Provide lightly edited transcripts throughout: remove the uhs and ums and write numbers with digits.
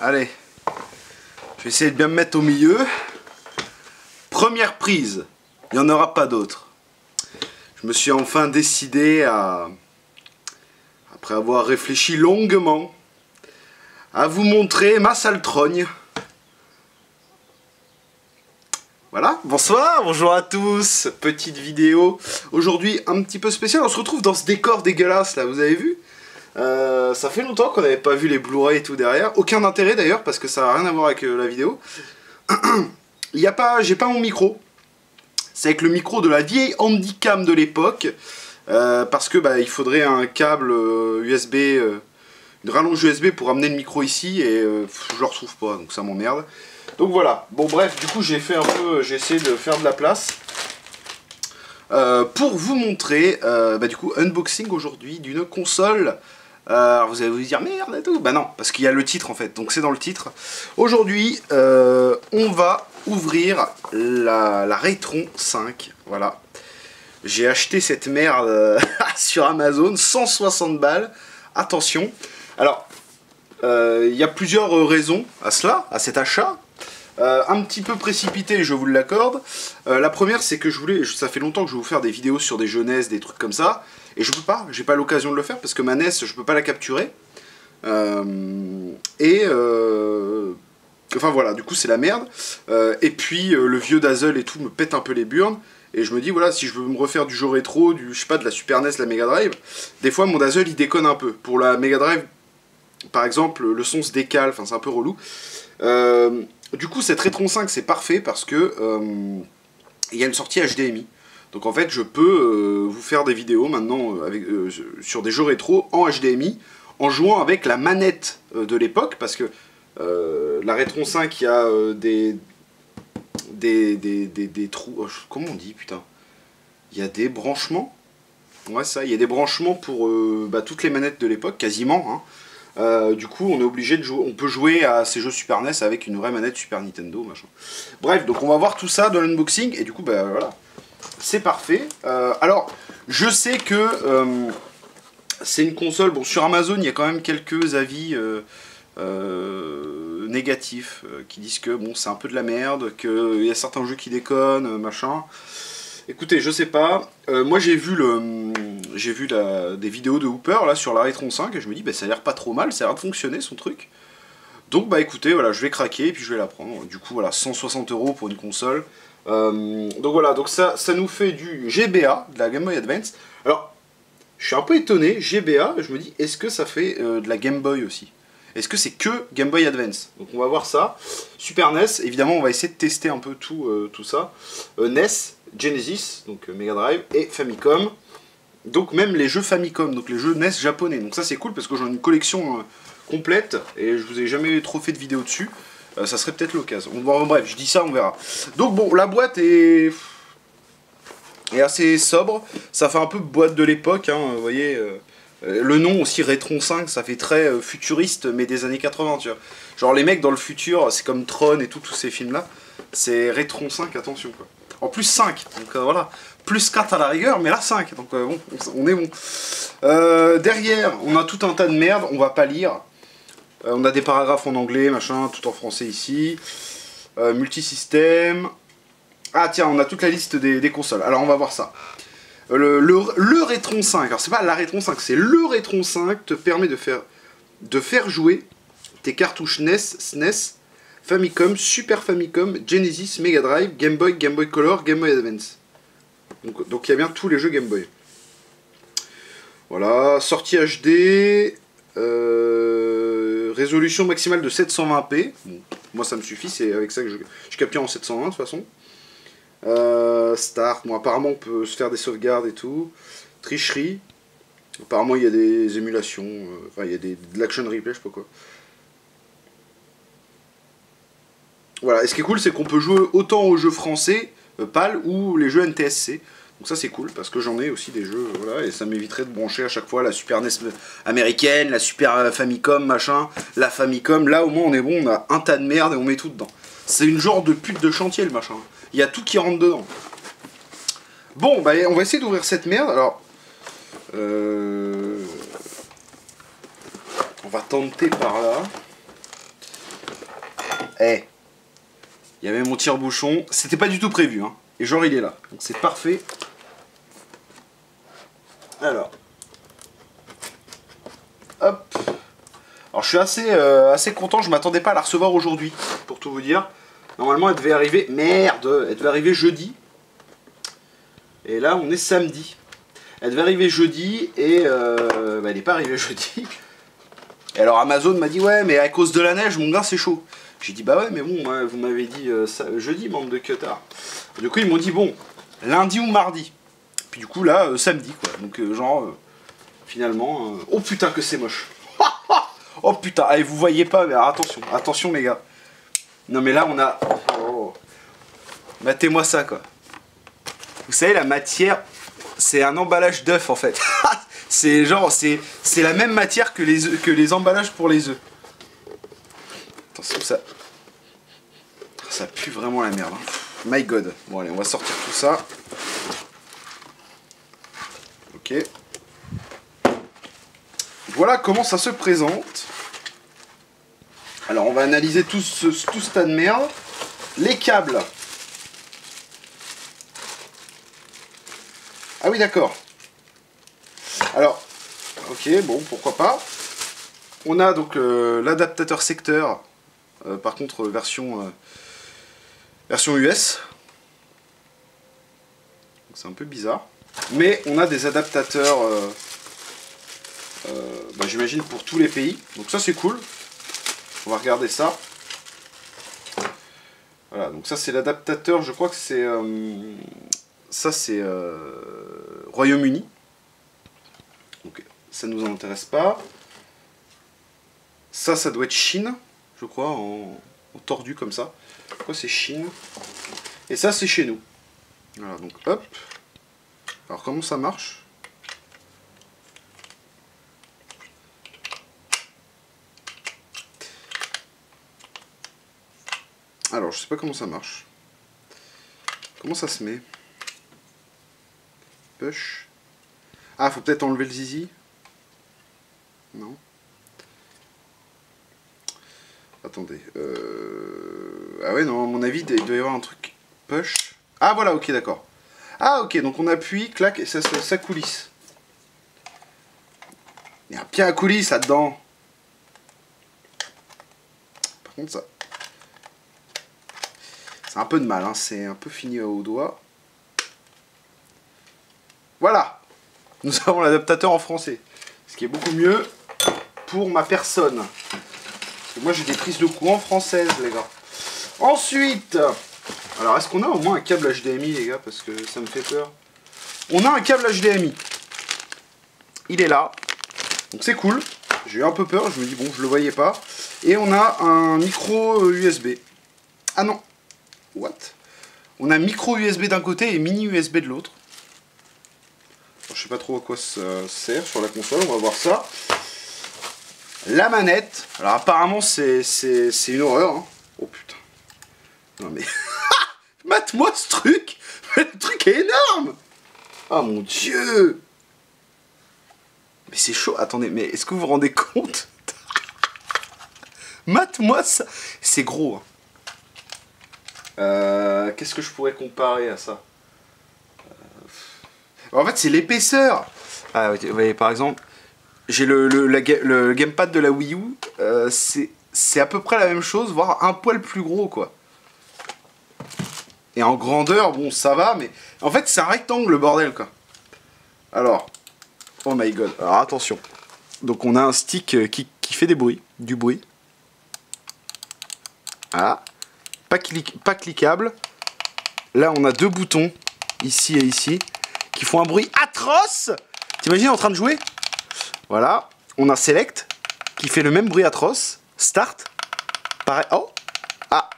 Allez, je vais essayer de bien me mettre au milieu. Première prise, il n'y en aura pas d'autre. Je me suis enfin décidé à, après avoir réfléchi longuement, à vous montrer ma sale trogne. Voilà, bonsoir, bonjour à tous, petite vidéo aujourd'hui un petit peu spéciale. On se retrouve dans ce décor dégueulasse là, vous avez vu? Ça fait longtemps qu'on n'avait pas vu les Blu-ray et tout derrière. Aucun intérêt d'ailleurs parce que ça n'a rien à voir avec la vidéo. Il y a pas, j'ai pas mon micro. C'est avec le micro de la vieille Handicam de l'époque, parce que bah, il faudrait un câble USB, une rallonge USB pour amener le micro ici, et je le retrouve pas, donc ça m'emmerde. Donc voilà, bon bref, du coup j'ai fait un peu, j'ai essayé de faire de la place pour vous montrer, bah, du coup, unboxing aujourd'hui d'une console. Alors vous allez vous dire merde et tout, bah non, parce qu'il y a le titre en fait, donc c'est dans le titre. Aujourd'hui, on va ouvrir la Retron 5, voilà. J'ai acheté cette merde sur Amazon, 160 balles, attention. Alors, il y a plusieurs raisons à cela, à cet achat. Un petit peu précipité, je vous l'accorde. La première, c'est que je voulais, ça fait longtemps que je vais vous faire des vidéos sur des jeux NES, des trucs comme ça, et je peux pas, j'ai pas l'occasion de le faire parce que ma NES, je peux pas la capturer. Enfin voilà, du coup c'est la merde. Et puis le vieux Dazzle et tout me pète un peu les burnes. Et je me dis voilà, si je veux me refaire du jeu rétro, je sais pas, de la Super NES, la Megadrive, des fois mon Dazzle il déconne un peu. Pour la Megadrive par exemple, le son se décale, enfin c'est un peu relou. Du coup cette Retron 5 c'est parfait parce que il y a une sortie HDMI. Donc en fait je peux vous faire des vidéos maintenant sur des jeux rétro en HDMI en jouant avec la manette de l'époque parce que la Retron 5 il y a des trous, comment on dit putain, il y a des branchements, ouais ça, il y a des branchements pour bah, toutes les manettes de l'époque quasiment hein. Du coup on est obligé de jouer, on peut jouer à ces jeux Super NES avec une vraie manette Super Nintendo machin. Bref, donc on va voir tout ça dans l'unboxing et du coup bah voilà, c'est parfait. Alors je sais que c'est une console, bon sur Amazon il y a quand même quelques avis négatifs qui disent que bon c'est un peu de la merde, qu'il y a certains jeux qui déconnent machin. Écoutez, je sais pas, moi j'ai vu des vidéos de Hooper là sur la Retron 5 et je me dis bah, ça a l'air pas trop mal, ça a l'air de fonctionner son truc. Donc bah écoutez, voilà, je vais craquer et puis je vais la prendre. Du coup voilà, 160 € pour une console. Donc voilà, donc ça nous fait du GBA, de la Game Boy Advance. Alors, je suis un peu étonné, GBA, je me dis est-ce que ça fait de la Game Boy aussi? Est-ce que c'est que Game Boy Advance? Donc on va voir ça. Super NES, évidemment on va essayer de tester un peu tout ça. NES, Genesis, donc Mega Drive, et Famicom. Donc même les jeux Famicom, donc les jeux NES japonais. Donc ça c'est cool parce que j'en ai une collection complète et je vous ai jamais trop fait de vidéo dessus. Ça serait peut-être l'occasion. Bref, je dis ça, on verra. Donc bon, la boîte est assez sobre. Ça fait un peu boîte de l'époque, hein, vous voyez. Le nom aussi, Retron 5, ça fait très futuriste, mais des années 80, tu vois. Genre les mecs dans le futur, c'est comme Tron et tous ces films-là. C'est Retron 5, attention, quoi. En plus 5, donc voilà. Plus 4 à la rigueur, mais là 5, donc bon, on est bon. Derrière, on a tout un tas de merde, on va pas lire. On a des paragraphes en anglais, machin, tout en français ici. Multisystème. Ah tiens, on a toute la liste des consoles, alors on va voir ça. Le Retron 5, alors c'est pas la Retron 5, c'est le Retron 5 te permet de faire jouer tes cartouches NES, SNES, Famicom, Super Famicom, Genesis, Mega Drive, Game Boy, Game Boy Color, Game Boy Advance. Donc il y a bien tous les jeux Game Boy. Voilà, sortie HD, résolution maximale de 720p. Bon, moi ça me suffit, c'est avec ça que je capture en 720 de toute façon. Start, bon apparemment on peut se faire des sauvegardes et tout. Tricherie, apparemment il y a des émulations, enfin il y a de l'action replay, je sais pas quoi. Voilà, et ce qui est cool c'est qu'on peut jouer autant aux jeux français, PAL, ou les jeux NTSC. Donc ça c'est cool parce que j'en ai aussi des jeux, voilà, et ça m'éviterait de brancher à chaque fois la Super NES américaine, la Super Famicom, machin, la Famicom. Là au moins on est bon, on a un tas de merde et on met tout dedans. C'est une genre de pute de chantier le machin. Il y a tout qui rentre dedans. Bon, bah on va essayer d'ouvrir cette merde. Alors, on va tenter par là. Eh, il y avait mon tire-bouchon. C'était pas du tout prévu, hein. Et genre il est là. Donc c'est parfait. Alors. Hop. Alors je suis assez content, je m'attendais pas à la recevoir aujourd'hui, pour tout vous dire. Normalement elle devait arriver. Merde, elle devait arriver jeudi. Et là on est samedi. Elle devait arriver jeudi et bah, elle n'est pas arrivée jeudi. Et alors Amazon m'a dit ouais mais à cause de la neige mon gars c'est chaud. J'ai dit bah ouais mais bon hein, vous m'avez dit ça, jeudi membre de Qatar. Du coup ils m'ont dit bon lundi ou mardi. Puis du coup là samedi quoi. Donc genre finalement oh putain que c'est moche. Oh putain allez vous voyez pas mais alors, attention attention les gars. Non mais là on a oh. Matez-moi ça quoi. Vous savez la matière c'est un emballage d'œufs en fait. C'est genre c'est la même matière que les emballages pour les œufs. Attention ça. Ça pue vraiment la merde. Hein. My god. Bon allez on va sortir tout ça. Ok. Voilà comment ça se présente. Alors on va analyser tout ce tas de merde. Les câbles. Ah oui d'accord. Alors, ok, bon, pourquoi pas. On a donc l'adaptateur secteur, par contre version US. C'est un peu bizarre. Mais on a des adaptateurs, bah, j'imagine, pour tous les pays. Donc ça c'est cool. On va regarder ça. Voilà, donc ça c'est l'adaptateur, je crois que c'est... ça c'est Royaume-Uni. Donc ça nous intéresse pas. Ça doit être Chine, je crois, en tordu comme ça. Pourquoi c'est Chine? Et ça c'est chez nous. Voilà, donc hop. Alors comment ça marche? Alors je sais pas comment ça marche. Comment ça se met? Push. Ah, faut peut-être enlever le zizi. Non. Attendez. Ah ouais, non, à mon avis, il doit y avoir un truc. Push. Ah, voilà, ok, d'accord. Ah, ok, donc on appuie, clac, et ça coulisse. Il y a un pied à coulisse là-dedans. Par contre, ça... C'est un peu de mal, hein. C'est un peu fini au doigt. Voilà. Nous avons l'adaptateur en français. Ce qui est beaucoup mieux pour ma personne. Parce que moi j'ai des prises de courant françaises les gars. Ensuite. Alors est-ce qu'on a au moins un câble HDMI les gars? Parce que ça me fait peur. On a un câble HDMI. Il est là. Donc c'est cool. J'ai eu un peu peur. Je me dis bon je le voyais pas. Et on a un micro USB. Ah non. What? On a micro USB d'un côté et mini USB de l'autre. Je sais pas trop à quoi ça sert sur la console, on va voir ça. La manette, alors apparemment c'est une horreur. Hein. Oh putain. Non mais, mate-moi ce truc. Le truc est énorme. Oh mon dieu. Mais c'est chaud, attendez, mais est-ce que vous vous rendez compte? Mate-moi ça. C'est gros. Hein. Qu'est-ce que je pourrais comparer à ça? En fait, c'est l'épaisseur. Ah, vous voyez, par exemple, j'ai le gamepad de la Wii U. C'est à peu près la même chose, voire un poil plus gros, quoi. Et en grandeur, bon, ça va, mais... En fait, c'est un rectangle, le bordel, quoi. Alors, oh my god. Alors, attention. Donc, on a un stick qui fait des bruits. Du bruit. Ah. Pas cliquable. Là, on a deux boutons. Ici et ici. Qui font un bruit atroce. T'imagines en train de jouer? Voilà. On a Select qui fait le même bruit atroce. Start. Pareil. Oh. Ah.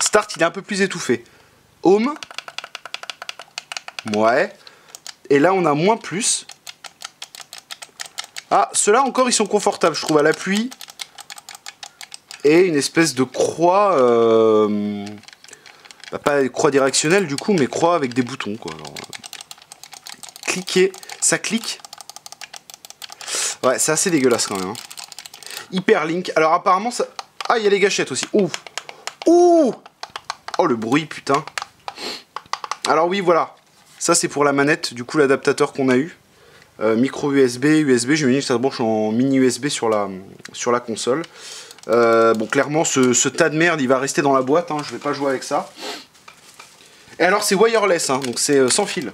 Start, il est un peu plus étouffé. Home. Ouais. Et là, on a moins plus. Ah, ceux-là encore, ils sont confortables, je trouve, à l'appui. Et une espèce de croix... Bah, pas croix directionnelle, du coup, mais croix avec des boutons, quoi. Alors, cliquer, ça clique. Ouais, c'est assez dégueulasse quand même. Hein. Hyperlink. Alors apparemment ça... Ah, il y a les gâchettes aussi. Ouf. Ouh! Oh le bruit, putain. Alors oui, voilà. Ça c'est pour la manette, du coup l'adaptateur qu'on a eu. Micro USB, USB, j'imagine que ça se branche en mini USB sur la console. Bon, clairement, ce tas de merde, il va rester dans la boîte, hein, je vais pas jouer avec ça. Et alors, c'est wireless, hein, donc c'est sans fil.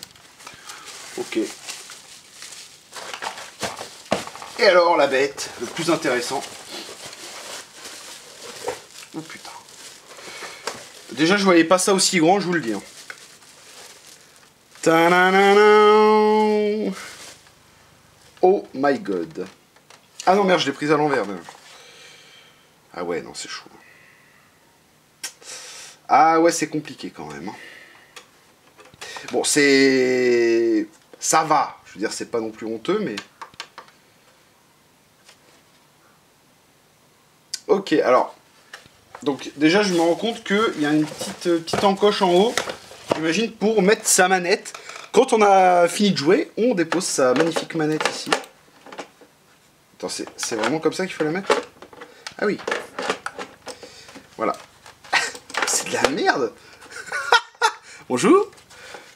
Ok. Et alors, la bête, le plus intéressant. Oh putain. Déjà, je voyais pas ça aussi grand, je vous le dis. Hein. Ta-da-da-da. Oh my god. Ah non, merde, je l'ai prise à l'envers, même. Ah ouais, non, c'est chaud. Ah ouais, c'est compliqué quand même. Bon, c'est... Ça va. Je veux dire, c'est pas non plus honteux, mais... Ok, alors... Donc, déjà, je me rends compte qu'il y a une petite encoche en haut, j'imagine, pour mettre sa manette. Quand on a fini de jouer, on dépose sa magnifique manette ici. Attends, c'est vraiment comme ça qu'il faut la mettre ? Ah oui. Voilà. C'est de la merde. Bonjour.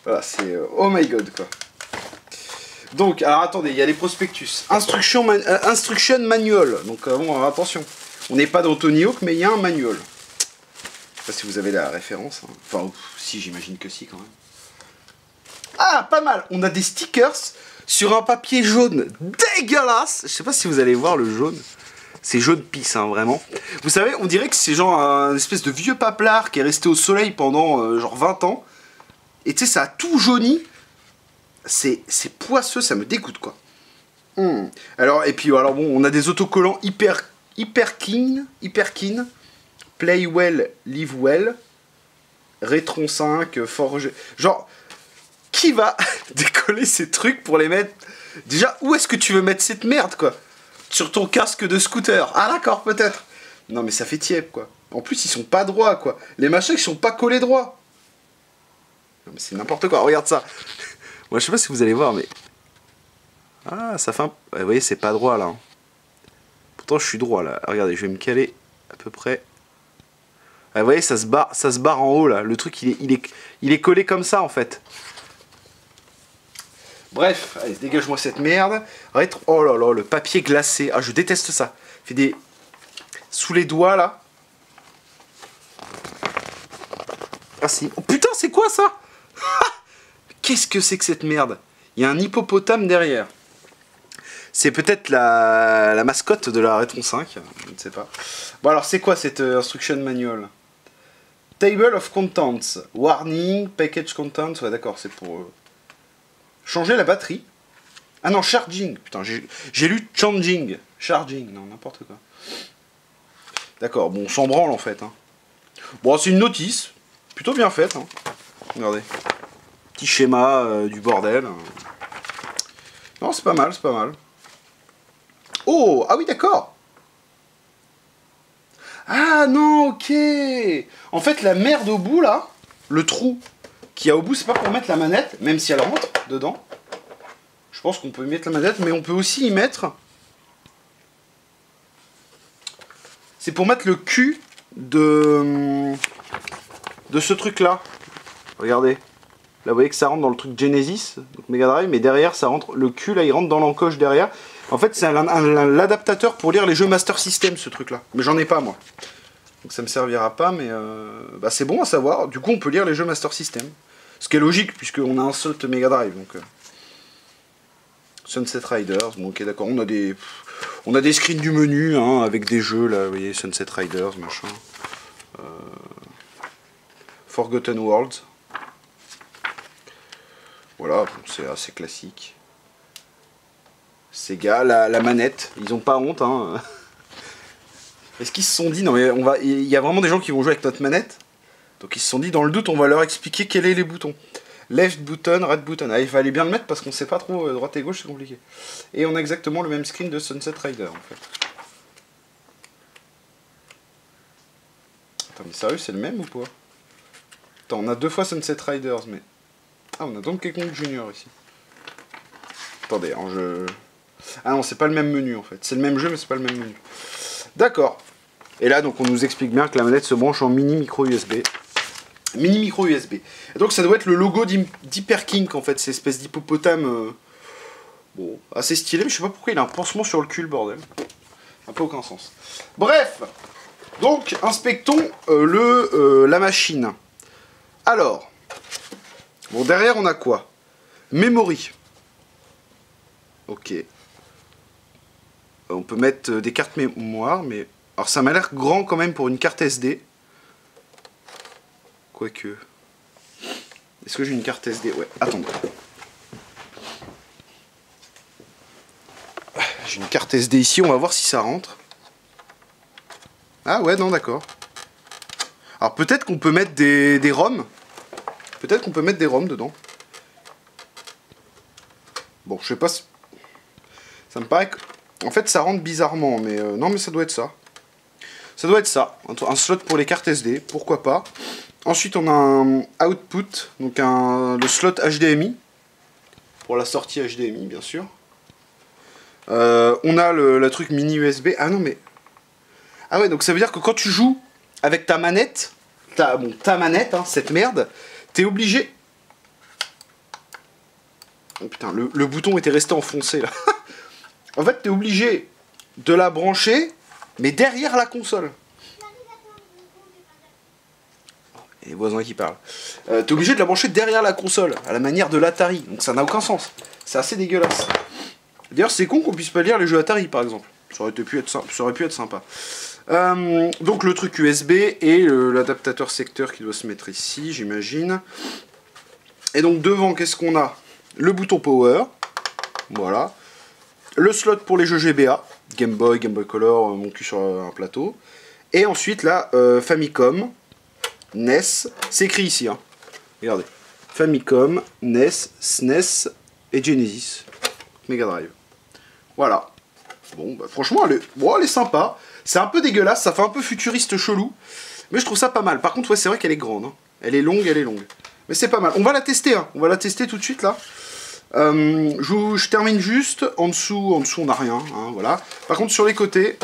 Voilà, c'est... Oh my god, quoi. Donc, alors attendez, il y a les prospectus. Instruction manual. Donc, bon, attention. On n'est pas dans Tony Hawk, mais il y a un manual. Je sais pas si vous avez la référence. Hein. Enfin, ouf, si, j'imagine que si, quand même. Ah, pas mal. On a des stickers sur un papier jaune dégueulasse. Je sais pas si vous allez voir le jaune. C'est jaune pisse, hein, vraiment. Vous savez, on dirait que c'est genre un espèce de vieux paplard qui est resté au soleil pendant genre 20 ans. Et tu sais, ça a tout jauni. C'est poisseux, ça me dégoûte, quoi. Mmh. Alors, et puis, alors bon, on a des autocollants hyper clean. Play well, live well. Retron 5, forge... Genre, qui va décoller ces trucs pour les mettre... Déjà, où est-ce que tu veux mettre cette merde, quoi? Sur ton casque de scooter. Ah d'accord, peut-être. Non mais ça fait tiep, quoi. En plus ils sont pas droits, quoi. Les machins ils sont pas collés droits. Non mais c'est n'importe quoi, regarde ça. Moi je sais pas si vous allez voir mais... Ah ça fait un... Ouais, vous voyez c'est pas droit là. Pourtant je suis droit là. Regardez, je vais me caler à peu près. Ah, vous voyez ça se barre en haut là. Le truc il est collé comme ça en fait. Bref, allez, dégage-moi cette merde. Oh là là, le papier glacé. Ah, je déteste ça. Fait des... Sous les doigts, là. Ah si. Oh putain, c'est quoi, ça? Qu'est-ce que c'est que cette merde? Il y a un hippopotame derrière. C'est peut-être la mascotte de la Retron 5. Je ne sais pas. Bon, alors, c'est quoi, cette instruction manual? Table of Contents. Warning, Package Contents. Ouais, d'accord, c'est pour... Changer la batterie. Ah non, charging. Putain, j'ai lu changing. Charging, non, n'importe quoi. D'accord, bon, on s'en branle en fait. Hein. Bon, c'est une notice. Plutôt bien faite. Hein. Regardez. Petit schéma du bordel. Non, c'est pas mal, c'est pas mal. Oh, ah oui, d'accord. Ah non, ok. En fait, la merde au bout, là, le trou qu'il y a au bout, c'est pas pour mettre la manette, même si elle rentre dedans. Je pense qu'on peut y mettre la manette, mais on peut aussi y mettre... C'est pour mettre le cul de ce truc-là. Regardez. Là, vous voyez que ça rentre dans le truc Genesis, donc Megadrive, mais derrière, ça rentre... Le cul, là, il rentre dans l'encoche derrière. En fait, c'est l'adaptateur pour lire les jeux Master System, ce truc-là. Mais j'en ai pas, moi. Donc ça me servira pas, mais... Bah, c'est bon à savoir. Du coup, on peut lire les jeux Master System. Ce qui est logique, puisqu'on a un seul Megadrive. Donc, Sunset Riders, bon ok d'accord, on a des screens du menu, hein, avec des jeux, là, vous voyez, Sunset Riders, machin. Forgotten Worlds. Voilà, bon, c'est assez classique. Sega, la manette, ils ont pas honte, hein. Est-ce qu'ils se sont dit, non mais on va, il y a vraiment des gens qui vont jouer avec notre manette? Donc ils se sont dit, dans le doute, on va leur expliquer quels sont les boutons. Left button, right button. Ah, il fallait bien le mettre parce qu'on sait pas trop, droite et gauche, c'est compliqué. Et on a exactement le même screen de Sunset Rider, en fait. Attends, mais sérieux, c'est le même ou pas? Attends, on a deux fois Sunset Riders, mais... Ah, on a donc Donkey Kong Junior, ici. Attendez, hein, Ah non, c'est pas le même menu, en fait. C'est le même jeu, mais c'est pas le même menu. D'accord. Et là donc on nous explique bien que la manette se branche en mini micro USB. Mini micro USB. Et donc ça doit être le logo d'Hyperkink en fait, cette espèce d'hippopotame bon, assez stylé, mais je sais pas pourquoi il a un pansement sur le cul le bordel. Ça n'a pas aucun sens. Bref, donc inspectons la machine. Alors, bon derrière on a quoi? Memory. Ok. On peut mettre des cartes mémoire, mais... Alors ça m'a l'air grand quand même pour une carte SD. Quoique... Est-ce que j'ai une carte SD? Ouais, attendez. J'ai une carte SD ici, on va voir si ça rentre. Ah ouais, non, d'accord. Alors peut-être qu'on peut mettre des ROM. Peut-être qu'on peut mettre des ROM dedans. Bon, je sais pas... Ça me paraît que... En fait, ça rentre bizarrement, mais... Non, mais ça doit être ça. Ça doit être ça. Un slot pour les cartes SD, pourquoi pas. Ensuite, on a un output, donc le slot HDMI. Pour la sortie HDMI, bien sûr. On a le truc mini USB. Ah non, mais... Ah ouais, donc ça veut dire que quand tu joues avec ta manette... ta manette, hein, cette merde, t'es obligé... Oh putain, le bouton était resté enfoncé, là. En fait, t'es obligé de la brancher, mais derrière la console. Et les voisins qui parlent. T'es obligé de la brancher derrière la console, à la manière de l'Atari. Donc ça n'a aucun sens. C'est assez dégueulasse. D'ailleurs, c'est con qu'on puisse pas lire les jeux Atari, par exemple. Ça aurait pu être sympa. Donc le truc USB et l'adaptateur secteur qui doit se mettre ici, j'imagine. Et donc devant, qu'est-ce qu'on a? Le bouton power. Voilà. Le slot pour les jeux GBA, Game Boy, Game Boy Color, mon cul sur un plateau. Et ensuite là, Famicom, NES, c'est écrit ici, hein. Regardez, Famicom, NES, SNES et Genesis, Megadrive. Voilà. Bon, bah, franchement, elle est sympa. C'est un peu dégueulasse, ça fait un peu futuriste chelou, mais je trouve ça pas mal. Par contre, ouais, c'est vrai qu'elle est grande, hein. Elle est longue. Mais c'est pas mal. On va la tester, hein. On va la tester tout de suite là. Je termine juste, en dessous on n'a rien, hein, voilà. Par contre sur les côtés,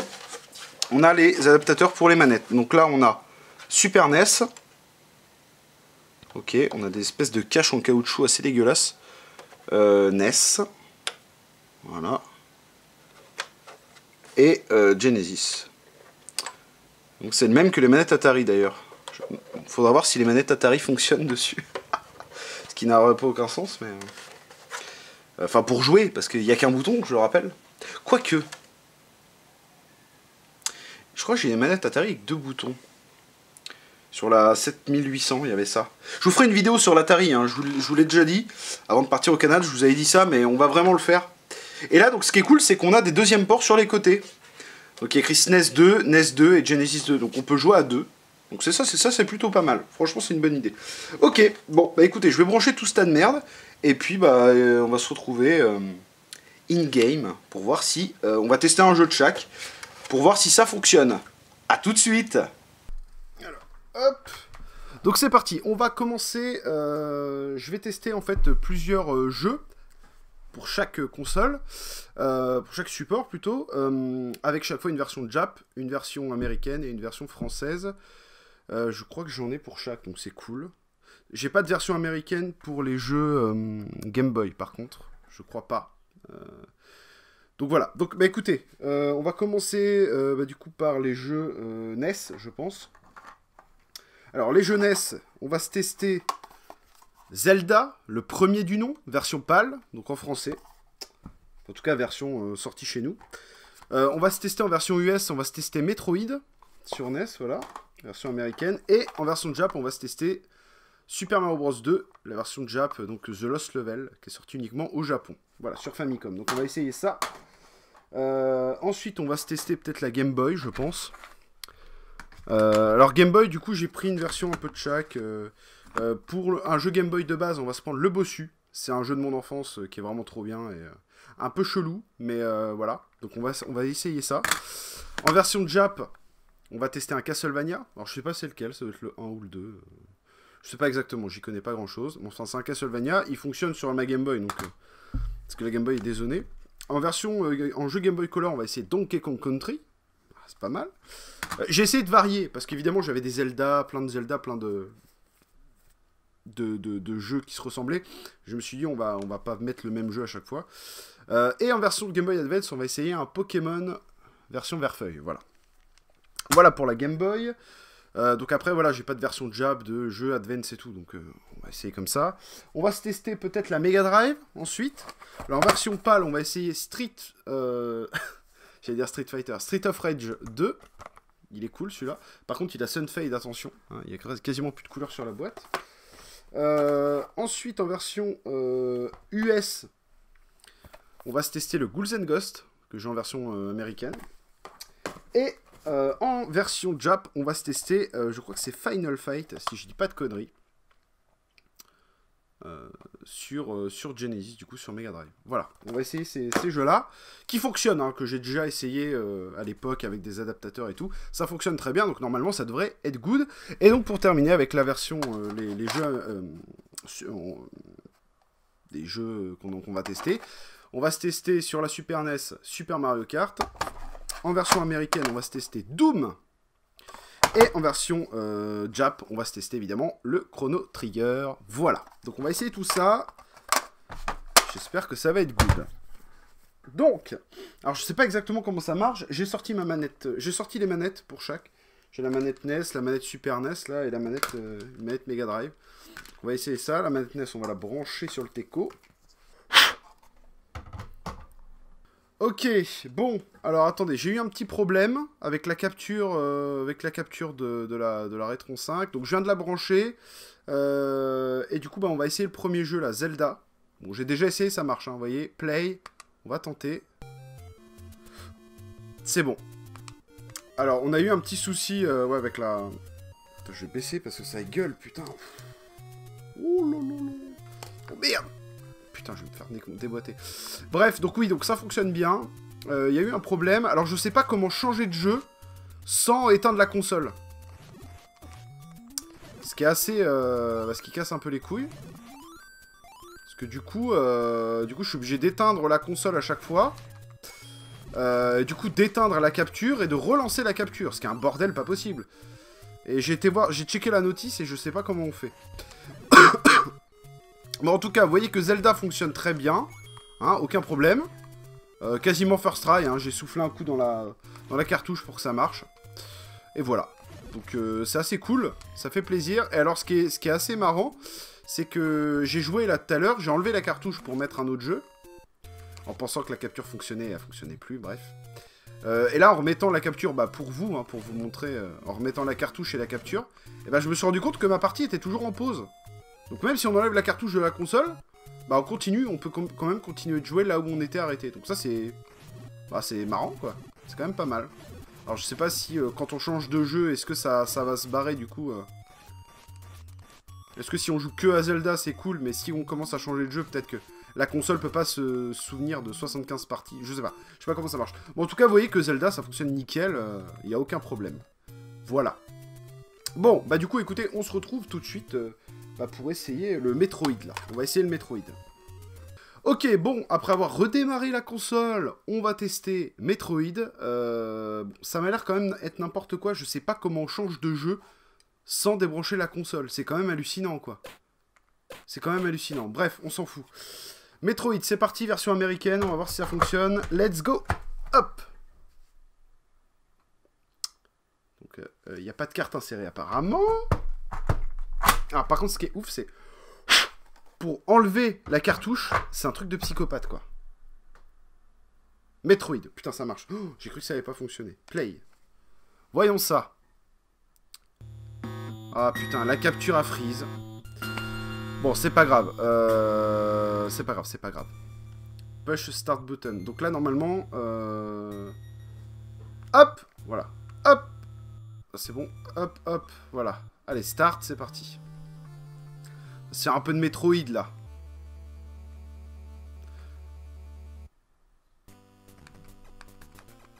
on a les adaptateurs pour les manettes. Donc là on a Super NES. Ok, on a des espèces de caches en caoutchouc assez dégueulasses. NES. Voilà. Et Genesis. Donc c'est le même que les manettes Atari d'ailleurs. Faudra voir si les manettes Atari fonctionnent dessus. Ce qui n'a pas aucun sens, mais... Enfin, pour jouer, parce qu'il n'y a qu'un bouton, je le rappelle. Quoique. Je crois que j'ai des manettes Atari avec 2 boutons. Sur la 7800, il y avait ça. Je vous ferai une vidéo sur l'Atari, hein. Je vous l'ai déjà dit. Avant de partir au Canada, je vous avais dit ça, mais on va vraiment le faire. Et là, donc, ce qui est cool, c'est qu'on a des deuxièmes ports sur les côtés. Donc, il y a écrit SNES 2, NES 2 et Genesis 2. Donc, on peut jouer à 2. Donc, c'est ça, c'est plutôt pas mal. Franchement, c'est une bonne idée. Ok, bon, bah écoutez, je vais brancher tout ce tas de merde. Et puis bah on va se retrouver in-game pour voir si... on va tester un jeu de chaque pour voir si ça fonctionne. A tout de suite. Alors, hop. Donc c'est parti, on va commencer... je vais tester en fait plusieurs jeux pour chaque console, pour chaque support plutôt, avec chaque fois une version Jap, une version américaine et une version française. Je crois que j'en ai pour chaque, donc c'est cool. J'ai pas de version américaine pour les jeux Game Boy, par contre. Je crois pas. Donc voilà. Donc, bah écoutez, on va commencer du coup par les jeux NES, je pense. Alors, les jeux NES, on va se tester Zelda, le premier du nom, version PAL, donc en français. En tout cas, version sortie chez nous. On va se tester en version US, on va se tester Metroid sur NES, voilà, version américaine. Et en version Jap, on va se tester... Super Mario Bros 2, la version de Jap, donc The Lost Level, qui est sortie uniquement au Japon. Voilà, sur Famicom. Donc on va essayer ça. Ensuite, on va se tester peut-être la Game Boy, je pense. Alors Game Boy, du coup, j'ai pris une version un peu de chaque. Pour un jeu Game Boy de base, on va se prendre le Bossu. C'est un jeu de mon enfance qui est vraiment trop bien et un peu chelou, mais voilà. Donc on va essayer ça. En version de Jap, on va tester un Castlevania. Alors je sais pas c'est lequel, ça doit être le 1 ou le 2. Je sais pas exactement, j'y connais pas grand chose. Bon, c'est un Castlevania, il fonctionne sur ma Game Boy, donc parce que la Game Boy est dézonée. En jeu Game Boy Color, on va essayer Donkey Kong Country. Ah, c'est pas mal. J'ai essayé de varier, parce qu'évidemment j'avais des Zelda, plein de jeux qui se ressemblaient. Je me suis dit on va pas mettre le même jeu à chaque fois. Et en version de Game Boy Advance, on va essayer un Pokémon version Verfeuille, voilà. Voilà pour la Game Boy. Donc après, voilà, j'ai pas de version Jab, de jeu Advance et tout, donc on va essayer comme ça. On va se tester peut-être la Megadrive, ensuite. Alors en version PAL, on va essayer Street of Rage 2. Il est cool celui-là. Par contre, il a Sunfade, attention. Hein, il y a quasiment plus de couleurs sur la boîte. Ensuite, en version US, on va se tester le Ghouls and Ghost, que j'ai en version américaine. Et... en version Jap, on va se tester, je crois que c'est Final Fight, si je dis pas de conneries, sur Genesis, du coup sur Megadrive. Voilà, on va essayer ces jeux-là, qui fonctionnent, hein, que j'ai déjà essayé à l'époque avec des adaptateurs et tout. Ça fonctionne très bien, donc normalement ça devrait être good. Et donc pour terminer avec la version, les jeux, des jeux qu'on va tester, on va se tester sur la Super NES, Super Mario Kart. En version américaine, on va se tester Doom. Et en version Jap, on va se tester évidemment le Chrono Trigger. Voilà. Donc on va essayer tout ça. J'espère que ça va être good. Donc, alors je sais pas exactement comment ça marche. J'ai sorti ma manette. J'ai sorti les manettes pour chaque. J'ai la manette NES, la manette Super NES là et la manette Mega Drive. Donc on va essayer ça. La manette NES, on va la brancher sur le Teco. Ok, bon, alors attendez, j'ai eu un petit problème avec la capture de la Retron 5, donc je viens de la brancher, et du coup bah, on va essayer le premier jeu là, Zelda. Bon, j'ai déjà essayé, ça marche, hein, vous voyez, play, on va tenter. C'est bon. Alors, on a eu un petit souci, ouais, avec la... Attends, je vais baisser parce que ça gueule, putain. Oh là là là. Oh merde. Putain, je vais me faire déboîter. Bref, donc oui, donc ça fonctionne bien. Il y a eu un problème. Alors, je sais pas comment changer de jeu sans éteindre la console. Ce qui est assez... ce qui casse un peu les couilles. Parce que du coup, je suis obligé d'éteindre la console à chaque fois. Du coup, d'éteindre la capture et de relancer la capture. Ce qui est un bordel pas possible. Et j'ai été voir... J'ai checké la notice et je sais pas comment on fait. Bon, en tout cas, vous voyez que Zelda fonctionne très bien, hein, aucun problème. Quasiment first try, hein, j'ai soufflé un coup dans la cartouche pour que ça marche. Et voilà, donc c'est assez cool, ça fait plaisir. Et alors, ce qui est assez marrant, c'est que j'ai joué là tout à l'heure, j'ai enlevé la cartouche pour mettre un autre jeu, en pensant que la capture fonctionnait, elle ne fonctionnait plus, bref. Et là, en remettant la capture, bah, pour vous, hein, pour vous montrer, en remettant la cartouche et la capture, et bah, je me suis rendu compte que ma partie était toujours en pause. Donc même si on enlève la cartouche de la console, bah on continue, on peut quand même continuer de jouer là où on était arrêté. Donc ça c'est... Bah c'est marrant quoi, c'est quand même pas mal. Alors je sais pas si quand on change de jeu, est-ce que ça va se barrer du coup Est-ce que si on joue que à Zelda c'est cool, mais si on commence à changer de jeu, peut-être que la console peut pas se souvenir de 75 parties, je sais pas comment ça marche. Bon, en tout cas vous voyez que Zelda ça fonctionne nickel, y a aucun problème. Voilà. Bon, bah du coup écoutez, on se retrouve tout de suite... pour essayer le Metroid, là. On va essayer le Metroid. Ok, bon, après avoir redémarré la console, on va tester Metroid. Ça m'a l'air quand même être n'importe quoi. Je sais pas comment on change de jeu sans débrancher la console. C'est quand même hallucinant, quoi. C'est quand même hallucinant. Bref, on s'en fout. Metroid, c'est parti, version américaine. On va voir si ça fonctionne. Let's go. Hop. Donc, il n'y a pas de carte insérée, apparemment. Alors par contre ce qui est ouf c'est pour enlever la cartouche, c'est un truc de psychopathe quoi. Metroid, putain ça marche. Oh, j'ai cru que ça n'avait pas fonctionné. Play. Voyons ça. Ah putain, la capture a freeze. Bon c'est pas grave. C'est pas grave. Push start button. Donc là normalement hop, voilà. Hop. C'est bon. Hop hop, voilà. Allez, start, c'est parti. C'est un peu de Metroid, là.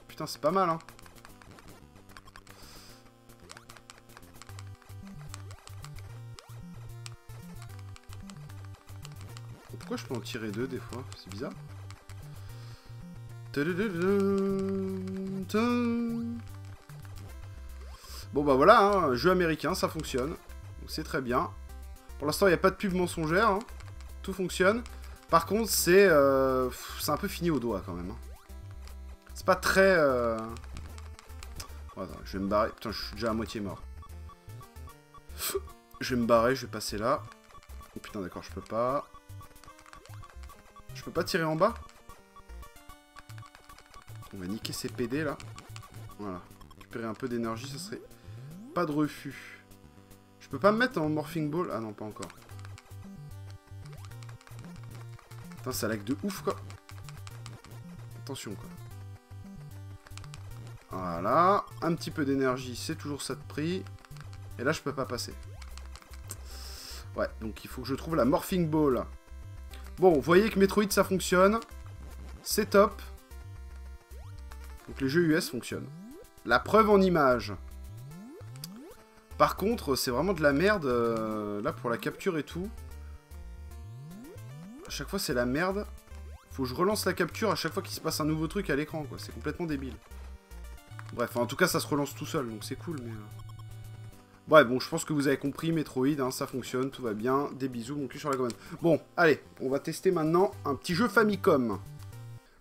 Putain, c'est pas mal, hein. Pourquoi je peux en tirer deux, des fois? C'est bizarre. Bon bah voilà, hein, jeu américain, ça fonctionne. Donc c'est très bien. Pour l'instant, il n'y a pas de pub mensongère. Hein. Tout fonctionne. Par contre, c'est un peu fini au doigt quand même. Hein. C'est pas très... Oh, attends, je vais me barrer. Putain, je suis déjà à moitié mort. Je vais me barrer, je vais passer là. Oh putain, d'accord, je peux pas... Je peux pas tirer en bas? On va niquer ces PD là. Voilà. Récupérer un peu d'énergie, ça serait pas de refus. Je peux pas me mettre en morphing ball? Ah non, pas encore. Putain, ça lag de ouf quoi. Attention quoi. Voilà. Un petit peu d'énergie, c'est toujours ça de prix. Et là, je peux pas passer. Ouais, donc il faut que je trouve la morphing ball. Bon, vous voyez que Metroid, ça fonctionne. C'est top. Donc les jeux US fonctionnent. La preuve en images. Par contre, c'est vraiment de la merde. Là, pour la capture et tout. À chaque fois, c'est la merde. Faut que je relance la capture à chaque fois qu'il se passe un nouveau truc à l'écran, quoi. C'est complètement débile. Bref, en tout cas, ça se relance tout seul, donc c'est cool, mais... Ouais, bon, je pense que vous avez compris, Metroid, hein, ça fonctionne, tout va bien, des bisous, mon cul sur la commande. Bon, allez, on va tester maintenant un petit jeu Famicom.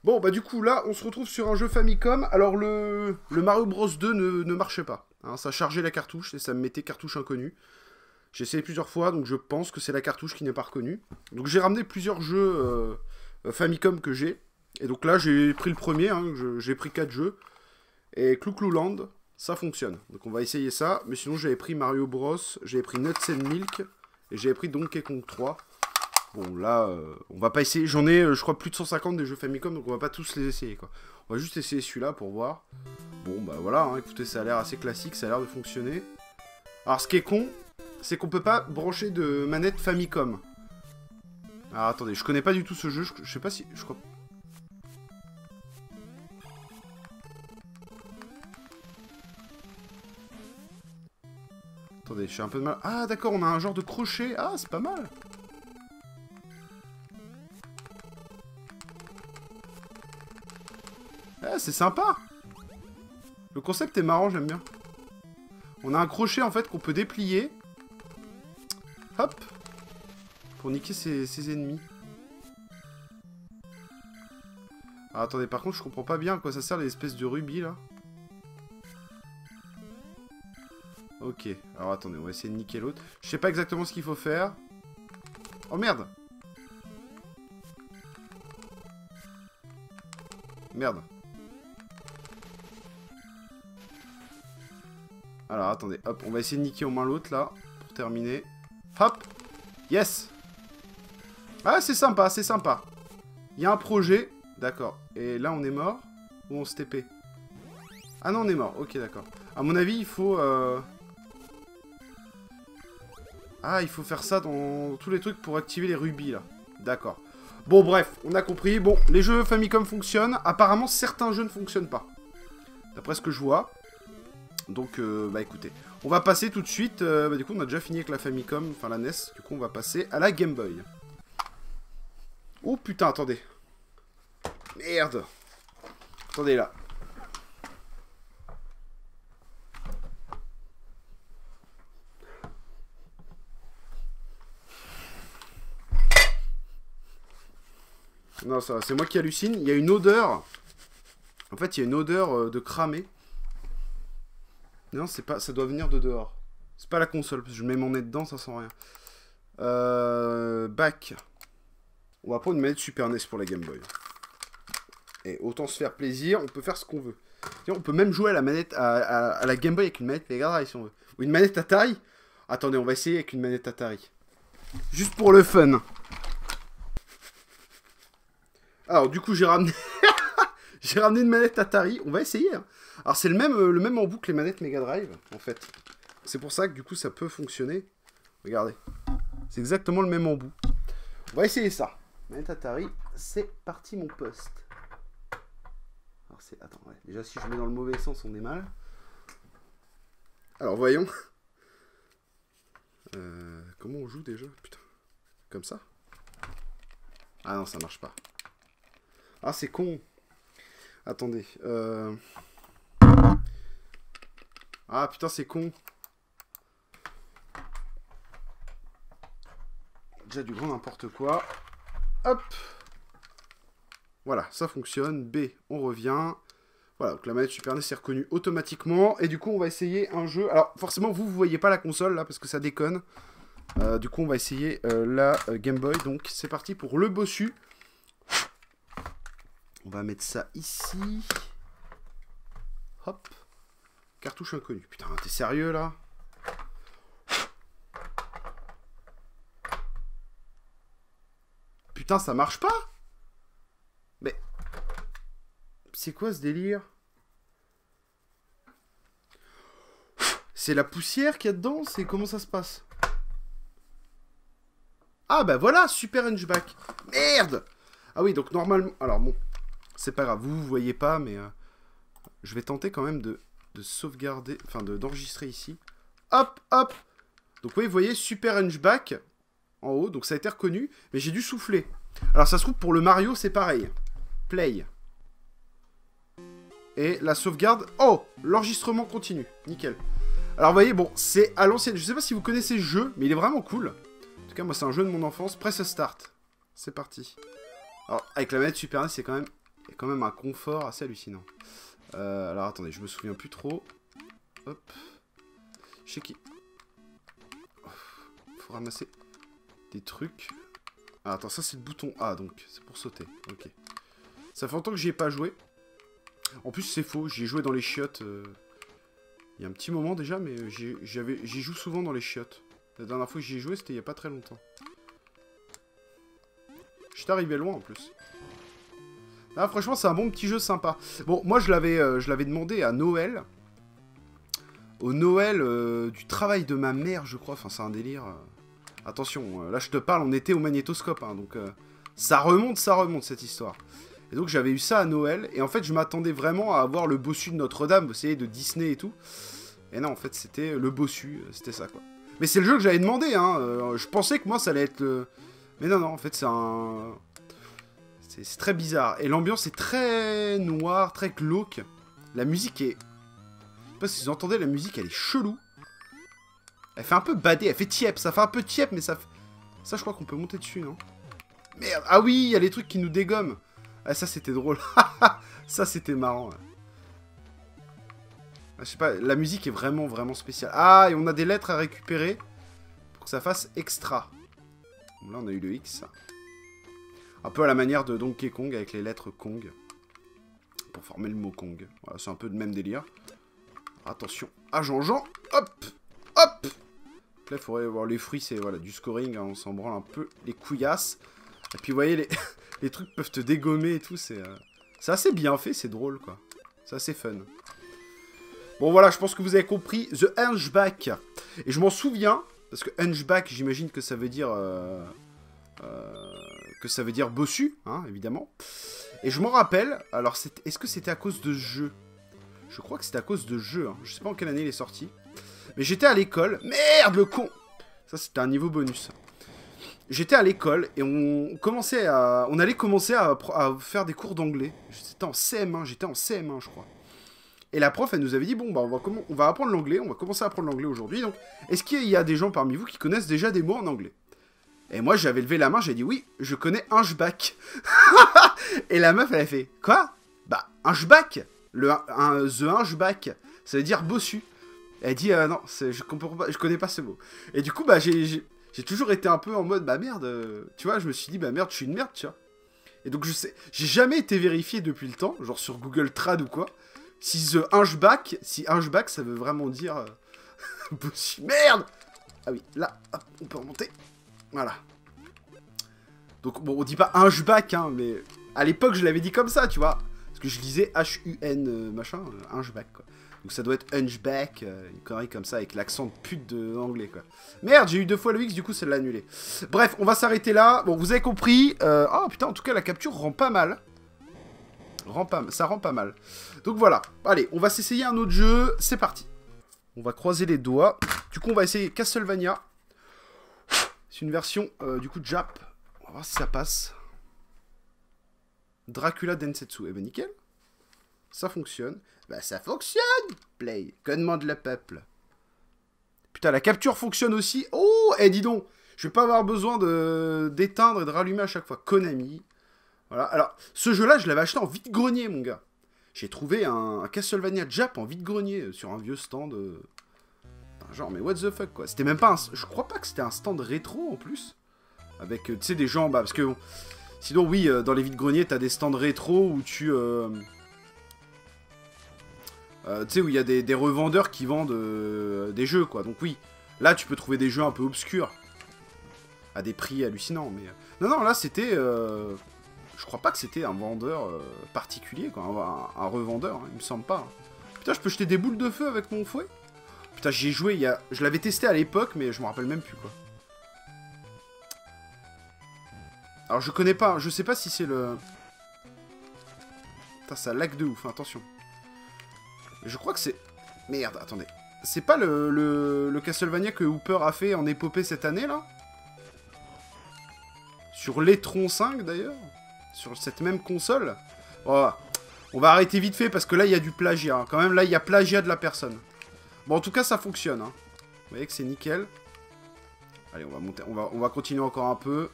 Bon, bah du coup, là, on se retrouve sur un jeu Famicom. Alors, le Mario Bros 2 ne marchait pas. Hein, ça chargeait la cartouche et ça me mettait cartouche inconnue. J'ai essayé plusieurs fois, donc je pense que c'est la cartouche qui n'est pas reconnue. Donc, j'ai ramené plusieurs jeux Famicom que j'ai. Et donc là, j'ai pris le premier, hein, j'ai pris 4 jeux. Et Clou-Clou-Land... Ça fonctionne, donc on va essayer ça, mais sinon j'avais pris Mario Bros, j'avais pris Nuts and Milk, et j'avais pris Donkey Kong 3. Bon là, on va pas essayer, j'en ai je crois plus de 150 des jeux Famicom, donc on va pas tous les essayer quoi. On va juste essayer celui-là pour voir. Bon bah voilà, hein, écoutez ça a l'air assez classique, ça a l'air de fonctionner. Alors ce qui est con, c'est qu'on peut pas brancher de manette Famicom. Alors attendez, je connais pas du tout ce jeu, je sais pas si... je crois... Attendez, je suis un peu de mal... Ah d'accord, on a un genre de crochet. Ah, c'est pas mal. Ah, c'est sympa. Le concept est marrant, j'aime bien. On a un crochet, en fait, qu'on peut déplier. Hop. Pour niquer ses ennemis. Ah, attendez, par contre, je comprends pas bien à quoi ça sert les espèces de rubis, là. Ok, alors attendez, on va essayer de niquer l'autre. Je sais pas exactement ce qu'il faut faire. Oh merde! Merde. Alors attendez, hop, on va essayer de niquer au moins l'autre là, pour terminer. Hop! Yes! Ah, c'est sympa, c'est sympa. Il y a un projet, d'accord. Et là, on est mort? Ou on se TP? Ah non, on est mort, ok, d'accord. À mon avis, il faut... Ah, il faut faire ça dans tous les trucs pour activer les rubis, là. D'accord. Bon, bref, on a compris. Bon, les jeux Famicom fonctionnent. Apparemment, certains jeux ne fonctionnent pas. D'après ce que je vois. Donc, bah écoutez. On va passer tout de suite... bah du coup, on a déjà fini avec la Famicom, enfin la NES. Du coup, on va passer à la Game Boy. Oh, putain, attendez. Merde. Attendez, là. Non, ça c'est moi qui hallucine. Il y a une odeur. En fait, il y a une odeur de cramé. Non, c'est pas. Ça doit venir de dehors. C'est pas la console, parce que je mets mon nez dedans, ça sent rien. Back. On va prendre une manette Super NES pour la Game Boy. Et autant se faire plaisir, on peut faire ce qu'on veut. On peut même jouer à la manette à la Game Boy avec une manette Megadrive si on veut. Ou une manette Atari. Attendez, on va essayer avec une manette Atari. Juste pour le fun. Alors du coup j'ai ramené j'ai ramené une manette Atari, on va essayer. Alors c'est le même embout que les manettes Megadrive en fait. C'est pour ça que du coup ça peut fonctionner. Regardez. C'est exactement le même embout. On va essayer ça. Manette Atari, c'est parti mon poste. Alors c'est... Attends, ouais. Déjà si je mets dans le mauvais sens on est mal. Alors voyons. Comment on joue déjà? Putain. Comme ça? Ah non ça marche pas. Ah, c'est con. Attendez. Ah putain, c'est con. Déjà du grand n'importe quoi. Hop. Voilà, ça fonctionne. B, on revient. Voilà, donc la manette Super NES est reconnue automatiquement. Et du coup, on va essayer un jeu. Alors, forcément, vous voyez pas la console, là, parce que ça déconne. Du coup, on va essayer la Game Boy. Donc, c'est parti pour le bossu. On va mettre ça ici. Hop. Cartouche inconnue. Putain, t'es sérieux, là? Putain, ça marche pas? Mais... c'est quoi ce délire? C'est la poussière qu'il y a dedans? C'est comment ça se passe? Ah bah voilà, Super Hunchback. Merde! Ah oui, donc normalement... alors bon, c'est pas grave, vous voyez pas, mais... je vais tenter quand même de sauvegarder... enfin, d'enregistrer ici. Hop, hop! Donc oui, vous voyez, Super Hunchback en haut, donc ça a été reconnu, mais j'ai dû souffler. Alors ça se trouve, pour le Mario, c'est pareil. Play. Et la sauvegarde... oh! L'enregistrement continue. Nickel. Alors vous voyez, bon, c'est à l'ancienne. Je sais pas si vous connaissez ce jeu, mais il est vraiment cool. En tout cas, moi, c'est un jeu de mon enfance. Press Start. C'est parti. Alors, avec la manette Super NES, c'est quand même... il y a quand même un confort assez hallucinant. Alors, attendez, je me souviens plus trop. Hop. Je sais qui... faut ramasser des trucs... ah, attends, ça c'est le bouton A, donc c'est pour sauter. Ok. Ça fait longtemps que j'y ai pas joué. En plus, c'est faux, j'y ai joué dans les chiottes. Il y a un petit moment déjà, mais j'y joue souvent dans les chiottes. La dernière fois que j'y ai joué, c'était il n'y a pas très longtemps. Je suis arrivé loin en plus. Ah, franchement, c'est un bon petit jeu sympa. Bon, moi je l'avais demandé à Noël. Au Noël du travail de ma mère, je crois. Enfin, c'est un délire. Attention, là je te parle, on était au magnétoscope, hein, donc ça remonte cette histoire. Et donc j'avais eu ça à Noël, et en fait je m'attendais vraiment à avoir le bossu de Notre-Dame, vous savez, de Disney et tout. Et non, en fait c'était le bossu, c'était ça quoi. Mais c'est le jeu que j'avais demandé, hein, je pensais que moi ça allait être le... mais non, non, en fait c'est un... c'est très bizarre, et l'ambiance est très noire, très glauque. La musique est... je sais pas si vous entendez, la musique elle est chelou. Elle fait un peu badée, elle fait tiep, ça fait un peu tiep, mais ça fait... ça, je crois qu'on peut monter dessus, non? Merde, ah oui, il y a les trucs qui nous dégomment. Ah, ça, c'était drôle. Ça, c'était marrant. Ah, je sais pas, la musique est vraiment, vraiment spéciale. Ah, et on a des lettres à récupérer pour que ça fasse extra. Bon, là, on a eu le X. Un peu à la manière de Donkey Kong, avec les lettres Kong. Pour former le mot Kong. Voilà, c'est un peu le même délire. Attention, à Jean-Jean, hop, hop. Là, il faudrait voir les fruits, c'est voilà, du scoring, hein, on s'en branle un peu les couillasses. Et puis, vous voyez, les, les trucs peuvent te dégommer et tout, c'est assez bien fait, c'est drôle, quoi. C'est assez fun. Bon, voilà, je pense que vous avez compris, The Hunchback. Et je m'en souviens, parce que Hunchback, j'imagine que ça veut dire... que ça veut dire bossu, hein, évidemment. Et je m'en rappelle, alors, est-ce que c'était à cause de ce jeu? Je crois que c'était à cause de ce jeu, hein. Je sais pas en quelle année il est sorti. Mais j'étais à l'école. Merde, le con! Ça, c'était un niveau bonus. J'étais à l'école et on allait commencer à faire des cours d'anglais. C'était en CM1. J'étais en CM1, je crois. Et la prof, elle nous avait dit, bon, bah, on va apprendre l'anglais. On va commencer à apprendre l'anglais aujourd'hui. Donc, est-ce qu'il y a des gens parmi vous qui connaissent déjà des mots en anglais? Et moi, j'avais levé la main. J'ai dit, oui, je connais Hunchback. Et la meuf, elle a fait, quoi? Bah, Hunchback. The Hunchback. Ça veut dire bossu. Elle dit, non, je connais pas ce mot. Et du coup, bah, j'ai toujours été un peu en mode, bah merde, tu vois, je me suis dit, bah merde, je suis une merde, tu vois. Et donc, j'ai jamais été vérifié depuis le temps, genre sur Google Trad ou quoi, si The Hunchback, ça veut vraiment dire, merde. Ah oui, là, hop, on peut remonter, voilà. Donc, bon, on dit pas Hunchback, hein, mais à l'époque, je l'avais dit comme ça, tu vois, parce que je lisais H-U-N, machin, Hunchback, quoi. Donc ça doit être Hunchback, une connerie comme ça, avec l'accent de pute de l'anglais, quoi. Merde, j'ai eu 2 fois le X, du coup, ça l'a annulé. Bref, on va s'arrêter là. Bon, vous avez compris. Oh, putain, en tout cas, la capture rend pas mal. Ça rend pas mal. Donc voilà. Allez, on va s'essayer un autre jeu. C'est parti. On va croiser les doigts. Du coup, on va essayer Castlevania. C'est une version, du coup, Jap. On va voir si ça passe. Dracula Densetsu. Eh ben, nickel. Ça fonctionne. Bah ça fonctionne, Play. Que demande le peuple? Putain, la capture fonctionne aussi. Oh, eh dis donc, je vais pas avoir besoin d'éteindre et de rallumer à chaque fois. Konami. Voilà, alors, ce jeu-là, je l'avais acheté en vide-grenier, mon gars. J'ai trouvé un Castlevania Jap en vide-grenier sur un vieux stand. Genre, mais what the fuck, quoi. C'était même pas un... Je crois pas que c'était un stand rétro, en plus. Avec, tu sais, des gens... Bah, parce que... Bon, sinon, oui, dans les vides-greniers, t'as des stands rétro où tu... tu sais, où il y a des revendeurs qui vendent des jeux, quoi. Donc, oui. Là, tu peux trouver des jeux un peu obscurs. À des prix hallucinants, mais... Non, non, là, c'était... Je crois pas que c'était un vendeur particulier, quoi. Un revendeur, hein, il me semble pas. Hein. Putain, je peux jeter des boules de feu avec mon fouet? Putain, j'y ai joué il y a... Je l'avais testé à l'époque, mais je me rappelle même plus, quoi. Alors, je connais pas. Je sais pas si c'est le... Putain, ça lag de ouf, hein, attention. Je crois que c'est... Merde, attendez. C'est pas le Castlevania que Hooper a fait en épopée cette année, là? Sur Retron 5, d'ailleurs? Sur cette même console? Oh, on va arrêter vite fait, parce que là, il y a du plagiat. Hein. Quand même, là, il y a plagiat de la personne. Bon, en tout cas, ça fonctionne. Hein. Vous voyez que c'est nickel. Allez, on va monter. On va continuer encore un peu.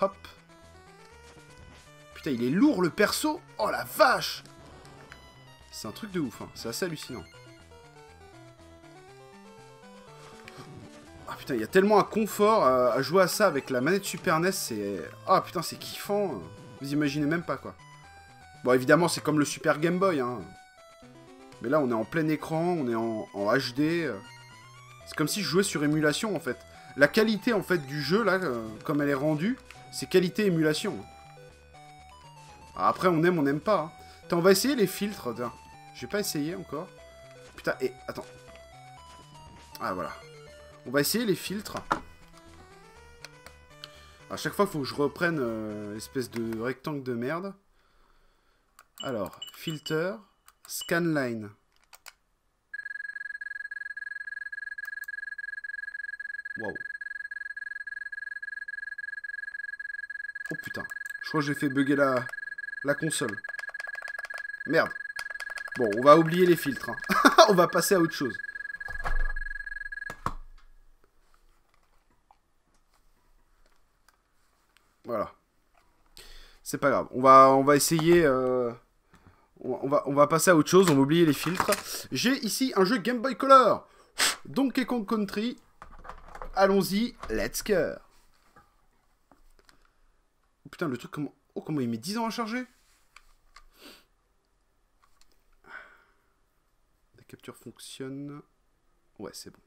Hop. Putain, il est lourd, le perso. Oh, la vache. C'est un truc de ouf. Hein. C'est assez hallucinant. Ah, putain, il y a tellement un confort à jouer à ça avec la manette Super NES. C'est... Ah, putain, c'est kiffant. Vous imaginez même pas, quoi. Bon, évidemment, c'est comme le Super Game Boy, hein. Mais là, on est en plein écran, on est en HD. C'est comme si je jouais sur émulation, en fait. La qualité, en fait, du jeu, là, comme elle est rendue, c'est qualité émulation. Ah, après, on n'aime pas. Hein. Attends, on va essayer les filtres. J'ai pas essayé encore. Putain, et... Attends. Ah, voilà. On va essayer les filtres. À chaque fois, il faut que je reprenne l'espèce de rectangle de merde. Alors, filter... Scanline. Waouh. Oh putain. Je crois que j'ai fait bugger la console. Merde. Bon, on va oublier les filtres. Hein. On va passer à autre chose. Voilà. C'est pas grave. On va essayer... On va passer à autre chose, on va oublier les filtres. J'ai ici un jeu Game Boy Color. Donkey Kong Country. Allons-y, let's go. Oh putain, le truc, comment... Oh, comment il met 10 ans à charger? La capture fonctionne. Ouais, c'est bon.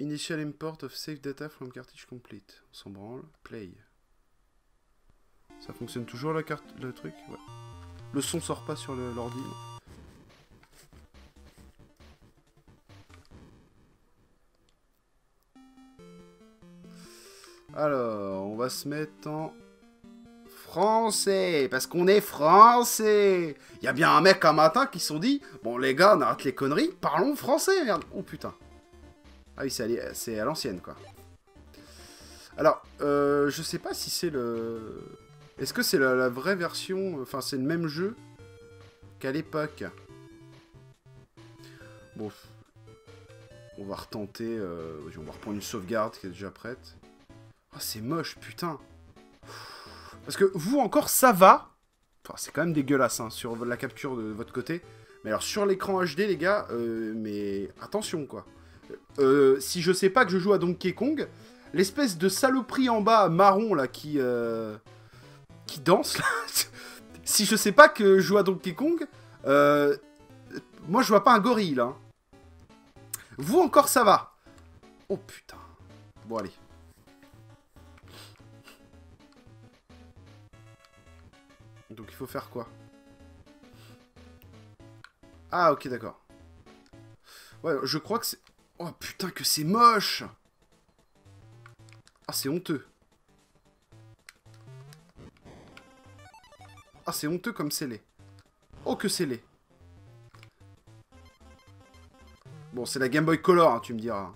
Initial import of save data from cartridge complete. On s'en branle. Play. Ça fonctionne toujours la carte, le truc? Ouais. Le son sort pas sur l'ordi. Alors, on va se mettre en français, parce qu'on est français. Il y a bien un mec un matin qui se sont dit, bon les gars, on arrête les conneries, parlons français, merde. Oh putain. Ah oui, c'est à l'ancienne, quoi. Alors, je sais pas si c'est le... Est-ce que c'est la vraie version... Enfin, c'est le même jeu qu'à l'époque. Bon. On va retenter... On va reprendre une sauvegarde qui est déjà prête. Ah, oh, c'est moche, putain. Parce que vous, encore, ça va. Enfin, c'est quand même dégueulasse, hein, sur la capture de votre côté. Mais alors, sur l'écran HD, les gars... mais attention, quoi. Si je sais pas que je joue à Donkey Kong, l'espèce de saloperie en bas marron, là, qui danse, là. Si je sais pas que je joue à Donkey Kong, moi je vois pas un gorille, là. Vous encore ça va. Oh putain. Bon allez. Donc il faut faire quoi? Ah ok, d'accord. Ouais, je crois que c'est... Oh putain que c'est moche. Ah c'est honteux. Ah, c'est honteux comme c'est laid. Oh, que c'est laid. Bon, c'est la Game Boy Color, hein, tu me diras.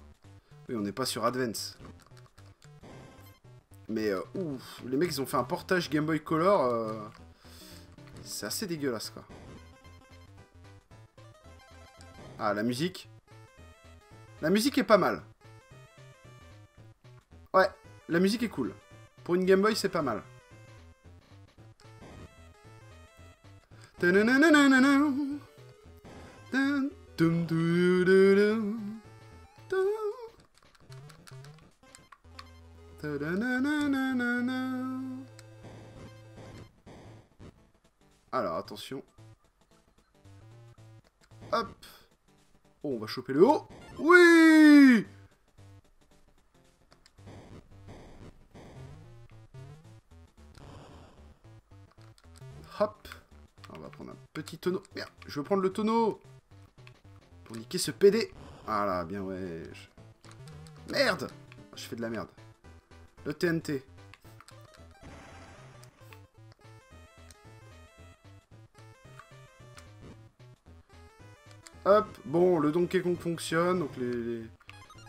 Oui, on n'est pas sur Advance. Mais ouf, les mecs ils ont fait un portage Game Boy Color, c'est assez dégueulasse quoi. Ah la musique. La musique est pas mal. Ouais, la musique est cool. Pour une Game Boy c'est pas mal. Alors attention. Hop. Oh, on va choper le haut. Oui. Hop. On va prendre un petit tonneau. Merde, je veux prendre le tonneau pour niquer ce PD. Ah là, bien ouais. Merde. Je fais de la merde. Le TNT. Hop, bon, le Donkey Kong fonctionne, donc les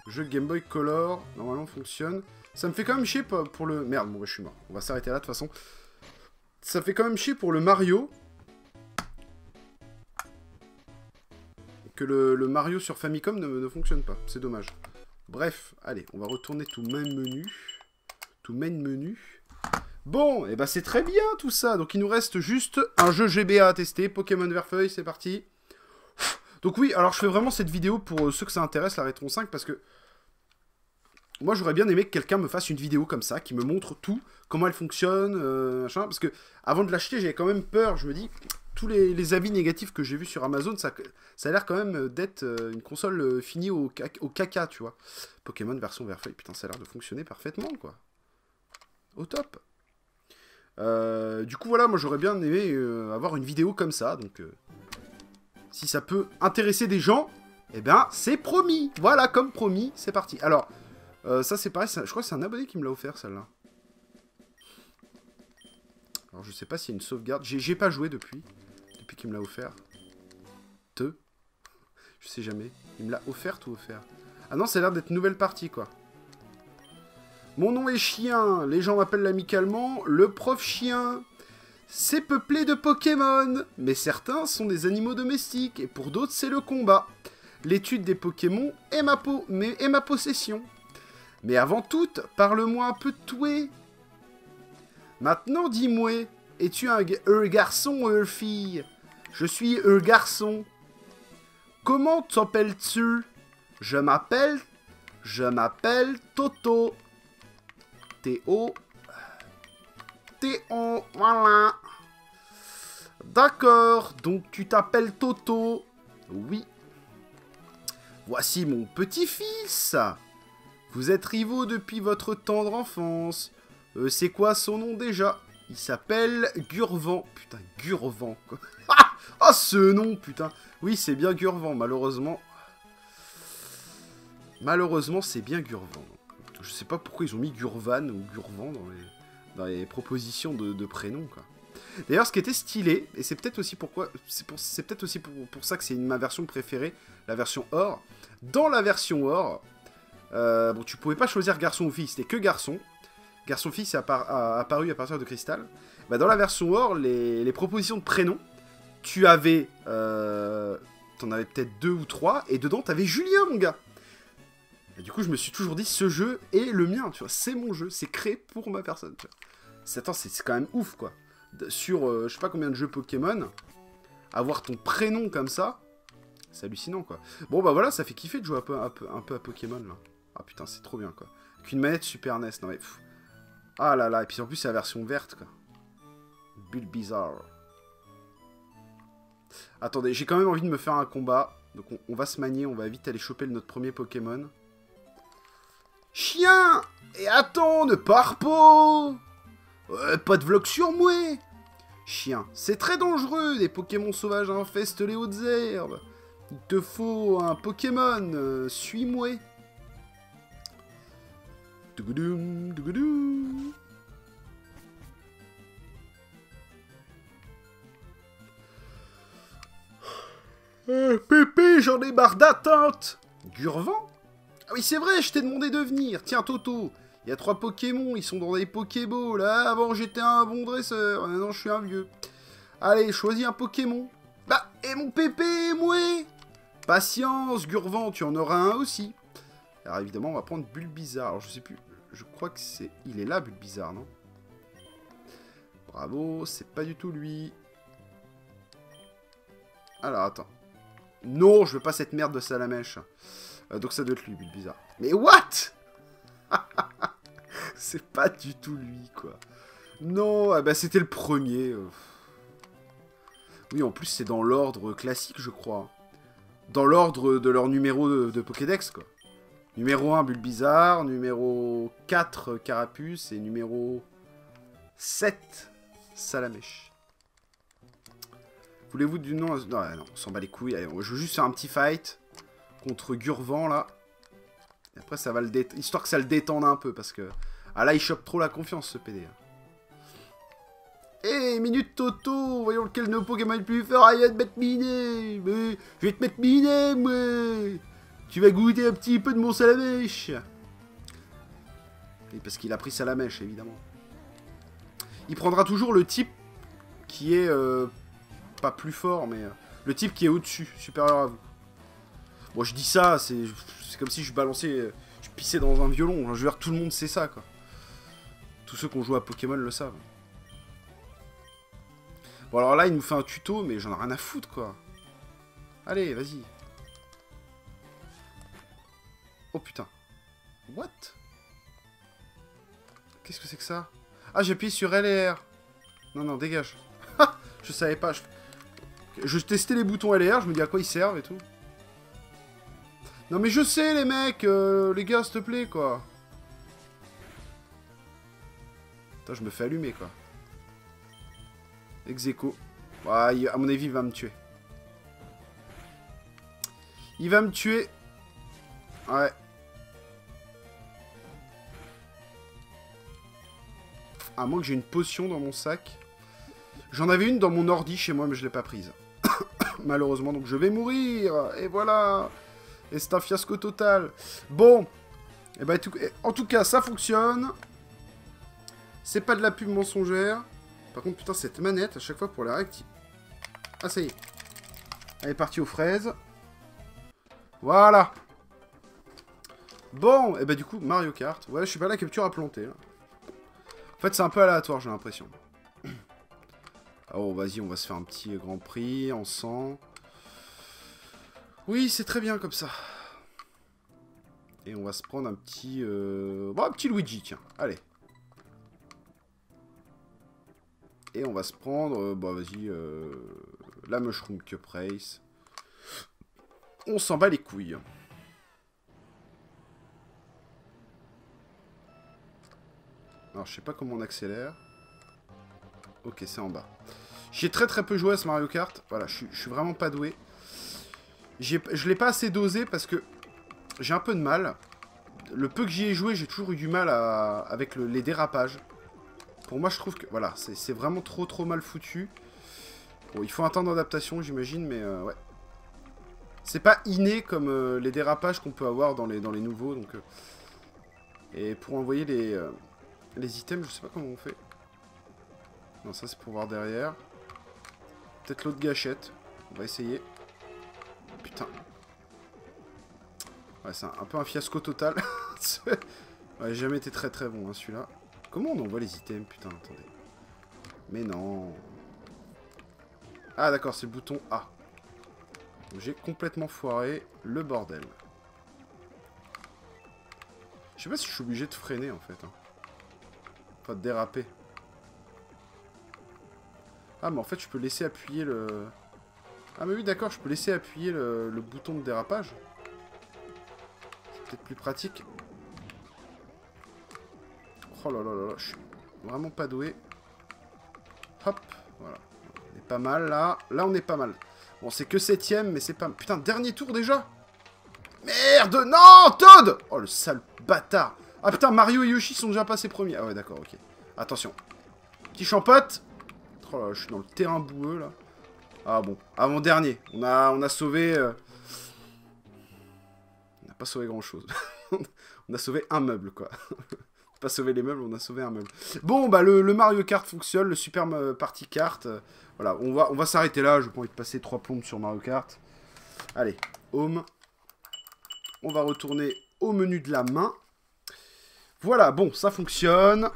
jeux Game Boy Color, normalement, fonctionnent. Ça me fait quand même chier pour le... Merde, bon, bah, je suis mort. On va s'arrêter là, de toute façon. Ça fait quand même chier pour le Mario. Que le Mario sur Famicom ne fonctionne pas. C'est dommage. Bref, allez, on va retourner tout main menu. Tout main menu. Bon, et bah c'est très bien tout ça. Donc il nous reste juste un jeu GBA à tester. Pokémon Verfeuille, c'est parti. Donc oui, alors je fais vraiment cette vidéo pour ceux que ça intéresse, la Retron 5, parce que moi j'aurais bien aimé que quelqu'un me fasse une vidéo comme ça, qui me montre tout, comment elle fonctionne, machin, parce que avant de l'acheter, j'avais quand même peur, je me dis, tous les avis négatifs que j'ai vus sur Amazon, ça a l'air quand même d'être une console finie au caca, tu vois. Pokémon version Verfeuille, putain, ça a l'air de fonctionner parfaitement, quoi. Au top. Du coup, voilà, moi j'aurais bien aimé avoir une vidéo comme ça, donc... Si ça peut intéresser des gens, eh ben, c'est promis. Voilà, comme promis, c'est parti. Alors, ça, c'est pareil. Je crois que c'est un abonné qui me l'a offert, celle-là. Alors, je sais pas s'il y a une sauvegarde. J'ai pas joué depuis qu'il me l'a offert. Je sais jamais. Il me l'a offerte ou offert? Ah non, ça a l'air d'être une nouvelle partie, quoi. Mon nom est Chien. Les gens m'appellent amicalement le prof Chien. C'est peuplé de Pokémon, mais certains sont des animaux domestiques, et pour d'autres, c'est le combat. L'étude des Pokémon est ma possession. Mais avant tout, parle-moi un peu de toi. Maintenant, dis-moi, es-tu un garçon ou une fille? Je suis un garçon. Comment t'appelles-tu? Je m'appelle Toto. Théo. Théo, voilà. D'accord, donc tu t'appelles Toto. Oui. Voici mon petit-fils. Vous êtes rivaux depuis votre tendre enfance. C'est quoi son nom déjà? Il s'appelle Gurvan. Putain, Gurvan, quoi. Ah, ce nom, putain. Oui, c'est bien Gurvan, malheureusement. Malheureusement, c'est bien Gurvan. Je sais pas pourquoi ils ont mis Gurvan ou Gurvan dans les propositions de prénoms, quoi. D'ailleurs, ce qui était stylé, et c'est peut-être aussi pourquoi, c'est peut-être aussi pour ça que c'est ma version préférée, la version Or. Dans la version Or, bon, tu pouvais pas choisir garçon ou fille, c'était que garçon. Garçon-fille, c'est apparu à partir de Crystal. Bah, dans la version Or, les propositions de prénoms, tu avais, t'en avais peut-être 2 ou 3, et dedans, t'avais Julien, mon gars. Et du coup, je me suis toujours dit, ce jeu est le mien, tu vois, c'est mon jeu, c'est créé pour ma personne, tu vois. Attends, c'est quand même ouf, quoi. Sur, je sais pas combien de jeux Pokémon, avoir ton prénom comme ça, c'est hallucinant, quoi. Bon, bah voilà, ça fait kiffer de jouer un peu à Pokémon, là. Ah putain, c'est trop bien, quoi. Qu'une manette Super NES, non mais... Pff. Ah là là, et puis en plus, c'est la version verte, quoi. Bulle bizarre. Attendez, j'ai quand même envie de me faire un combat, donc on va se manier, on va vite aller choper notre premier Pokémon. Chien! Et attends, ne pars pas! Pas de vlog sur moi! Chien, c'est très dangereux, des Pokémon sauvages infestent les hautes herbes. Il te faut un Pokémon, suis-moi. Dougoudou, dougoudou. Pépé, j'en ai marre d'attente! Gurvan? Ah oui, c'est vrai, je t'ai demandé de venir. Tiens, Toto, Il y a 3 Pokémon, ils sont dans des Pokéballs. Là, avant j'étais un bon dresseur, maintenant je suis un vieux. Allez, choisis un Pokémon. Bah, et mon pépé, moué. Patience, Gurvan, tu en auras un aussi. Alors évidemment, on va prendre Bulbizarre. Alors je sais plus, je crois que c'est... Il est là, Bulbizarre, non? Bravo, c'est pas du tout lui. Alors, attends. Non, je veux pas cette merde de Salamèche. Donc ça doit être lui, Bulbizarre. Mais what? C'est pas du tout lui, quoi. Non, bah c'était le premier. Oui, en plus, c'est dans l'ordre classique, je crois. Dans l'ordre de leur numéro de Pokédex, quoi. Numéro 1, Bulbizarre. Numéro 4, Carapuce. Et numéro 7, Salamèche. Voulez-vous du nom? Non, non, on s'en bat les couilles. Allez, je veux juste faire un petit fight contre Gurvan, là. Et après, ça va le détendre. Histoire que ça le détende un peu, parce que... Ah là, il chope trop la confiance, ce PD. Hé, minute Toto, voyons lequel de nos Pokémon est le plus fort. Ah, il va te mettre miné. Mais je vais te mettre miné, moi. Tu vas goûter un petit peu de mon Salamèche. Et parce qu'il a pris Salamèche, évidemment. Il prendra toujours le type qui est... pas plus fort, mais... le type qui est au-dessus, supérieur à vous. Bon, je dis ça, c'est comme si je balançais... Je pissais dans un violon. Je veux dire, tout le monde sait ça, quoi. Tous ceux qui ont joué à Pokémon le savent. Bon, alors là, il nous fait un tuto, mais j'en ai rien à foutre, quoi. Allez, vas-y. Oh, putain. What? Qu'est-ce que c'est que ça? Ah, j'appuie sur L et R. Non, non, dégage. Je savais pas. Je testais les boutons L et R, je me dis à quoi ils servent et tout. Non, mais je sais, les mecs. Les gars, s'il te plaît, quoi. Putain, je me fais allumer, quoi. Ex-aequo. Ah, à mon avis, il va me tuer. Il va me tuer. Ouais. À moins que j'ai une potion dans mon sac. J'en avais une dans mon ordi chez moi, mais je l'ai pas prise. Malheureusement, donc je vais mourir. Et voilà. Et c'est un fiasco total. Bon. Et bah, en tout cas, ça fonctionne. C'est pas de la pub mensongère. Par contre, putain, cette manette, à chaque fois pour la réactiver. Ah, ça y est. Elle est partie aux fraises. Voilà. Bon, et bah du coup, Mario Kart. Ouais, je sais pas, la capture à planter. Hein. En fait, c'est un peu aléatoire, j'ai l'impression. Oh, vas-y, on va se faire un petit Grand Prix en 100. Oui, c'est très bien comme ça. Et on va se prendre un petit... Bon, un petit Luigi, tiens. Allez. Et on va se prendre, bon vas-y, la Mushroom Cup Race. On s'en bat les couilles. Alors, je sais pas comment on accélère. Ok, c'est en bas. J'y ai très peu joué à ce Mario Kart. Voilà, je suis vraiment pas doué. Je l'ai pas assez dosé parce que j'ai un peu de mal. Le peu que j'y ai joué, j'ai toujours eu du mal à, avec les dérapages. Pour moi, je trouve que... Voilà, c'est vraiment trop mal foutu. Bon, il faut un temps d'adaptation, j'imagine, mais ouais. C'est pas inné comme les dérapages qu'on peut avoir dans les nouveaux, donc... Et pour envoyer les items, je sais pas comment on fait. Non, ça, c'est pour voir derrière. Peut-être l'autre gâchette. On va essayer. Putain. Ouais, c'est un peu un fiasco total. Ouais, jamais été très bon, hein, celui-là. Comment on envoie les items? Putain, attendez. Mais non. Ah, d'accord, c'est le bouton A. J'ai complètement foiré le bordel. Je sais pas si je suis obligé de freiner, en fait. Hein. Enfin, de déraper. Ah, mais en fait, je peux laisser appuyer le... Ah, mais oui, d'accord, je peux laisser appuyer le bouton de dérapage. C'est peut-être plus pratique. Oh là là là, je suis vraiment pas doué. Hop, voilà. On est pas mal, là. Là, on est pas mal. Bon, c'est que 7ème, mais c'est pas... Putain, dernier tour, déjà. Merde, non, Toad. Oh, le sale bâtard. Ah, putain, Mario et Yoshi sont déjà passés premiers. Ah ouais, d'accord, ok. Attention. Petit champote. Oh là là, je suis dans le terrain boueux, là. Ah bon, avant-dernier. On a sauvé... On n'a pas sauvé grand-chose. On a sauvé un meuble, quoi. pas sauvé les meubles, on a sauvé un meuble. Bon, bah le Mario Kart fonctionne, le Super Party Kart. Voilà, on va s'arrêter là. Je n'ai pas envie de passer 3 plombes sur Mario Kart. Allez, home. On va retourner au menu de la main. Voilà, bon, ça fonctionne.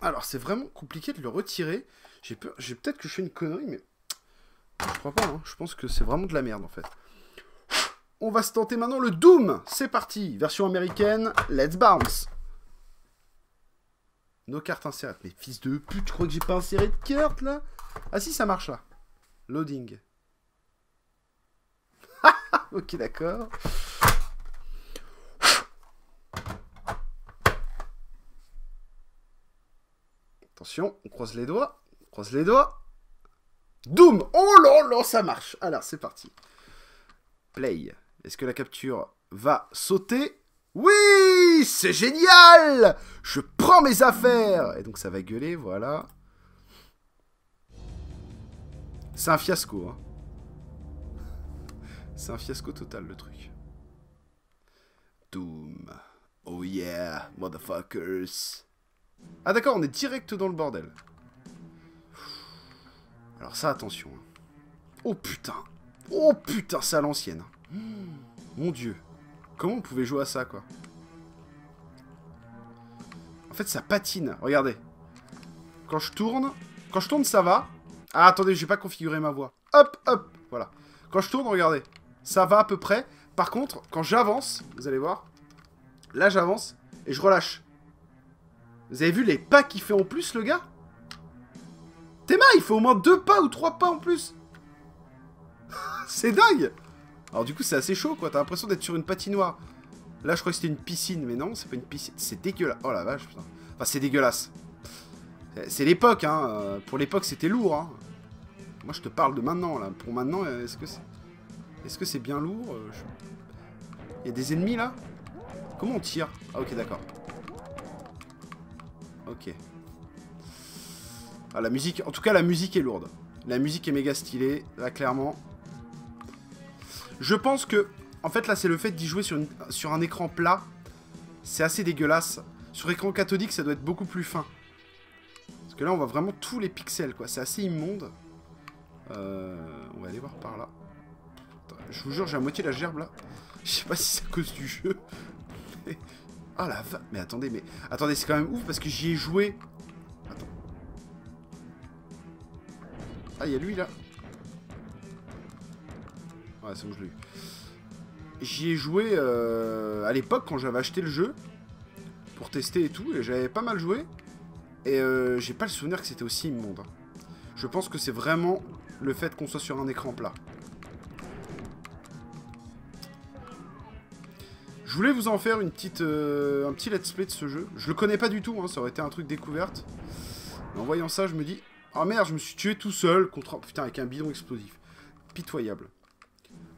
Alors, c'est vraiment compliqué de le retirer. J'ai peur, peut-être que je fais une connerie, mais... Je crois pas, hein. Je pense que c'est vraiment de la merde, en fait. On va se tenter maintenant le Doom. C'est parti. Version américaine. Let's bounce. Nos cartes insérées. Mais fils de pute, tu crois que j'ai pas inséré de carte, là? Ah si, ça marche, là. Loading. Ok, d'accord. Attention, on croise les doigts. On croise les doigts. Doom! Oh là là, ça marche! Alors, c'est parti. Play. Est-ce que la capture va sauter? Oui! C'est génial! Je prends mes affaires! Et donc, ça va gueuler, voilà. C'est un fiasco, hein. C'est un fiasco total, le truc. Doom. Oh yeah, motherfuckers. Ah d'accord, on est direct dans le bordel. Alors ça, attention. Oh putain. Oh putain, c'est à l'ancienne. Mon dieu. Comment on pouvait jouer à ça, quoi? En fait, ça patine. Regardez. Quand je tourne, ça va. Ah, attendez, j'ai pas configuré ma voix. Hop, hop. Voilà. Quand je tourne, regardez. Ça va à peu près. Par contre, quand j'avance, vous allez voir. Là, j'avance et je relâche. Vous avez vu les pas qu'il fait en plus, le gars? Téma, il faut au moins 2 pas ou 3 pas en plus. C'est dingue. Alors du coup, c'est assez chaud, quoi. T'as l'impression d'être sur une patinoire. Là, je crois que c'était une piscine, mais non, c'est pas une piscine. C'est dégueulasse. Oh la vache, putain. Enfin, c'est dégueulasse. C'est l'époque, hein. Pour l'époque, c'était lourd, hein. Moi, je te parle de maintenant, là. Pour maintenant, est-ce que c'est bien lourd? Il y a des ennemis, là? Comment on tire? Ah, ok, d'accord. Ok. Ah, la musique, en tout cas la musique est lourde. La musique est méga stylée, là clairement. Je pense que, en fait là c'est le fait d'y jouer sur un écran plat. C'est assez dégueulasse. Sur écran cathodique ça doit être beaucoup plus fin. Parce que là on voit vraiment tous les pixels, quoi. C'est assez immonde. On va aller voir par là. Putain, je vous jure j'ai à moitié la gerbe là. Je sais pas si c'est à cause du jeu. Ah la va... Mais attendez c'est quand même ouf parce que j'y ai joué... Ah, il y a lui, là. Ouais, c'est bon, je l'ai eu. J'y ai joué à l'époque, quand j'avais acheté le jeu, pour tester et tout, et j'avais pas mal joué. Et j'ai pas le souvenir que c'était aussi immonde. Je pense que c'est vraiment le fait qu'on soit sur un écran plat. Je voulais vous en faire une petite, un petit let's play de ce jeu. Je le connais pas du tout, hein, ça aurait été un truc découverte. Mais en voyant ça, je me dis... Ah merde, je me suis tué tout seul contre... Putain, avec un bidon explosif. Pitoyable.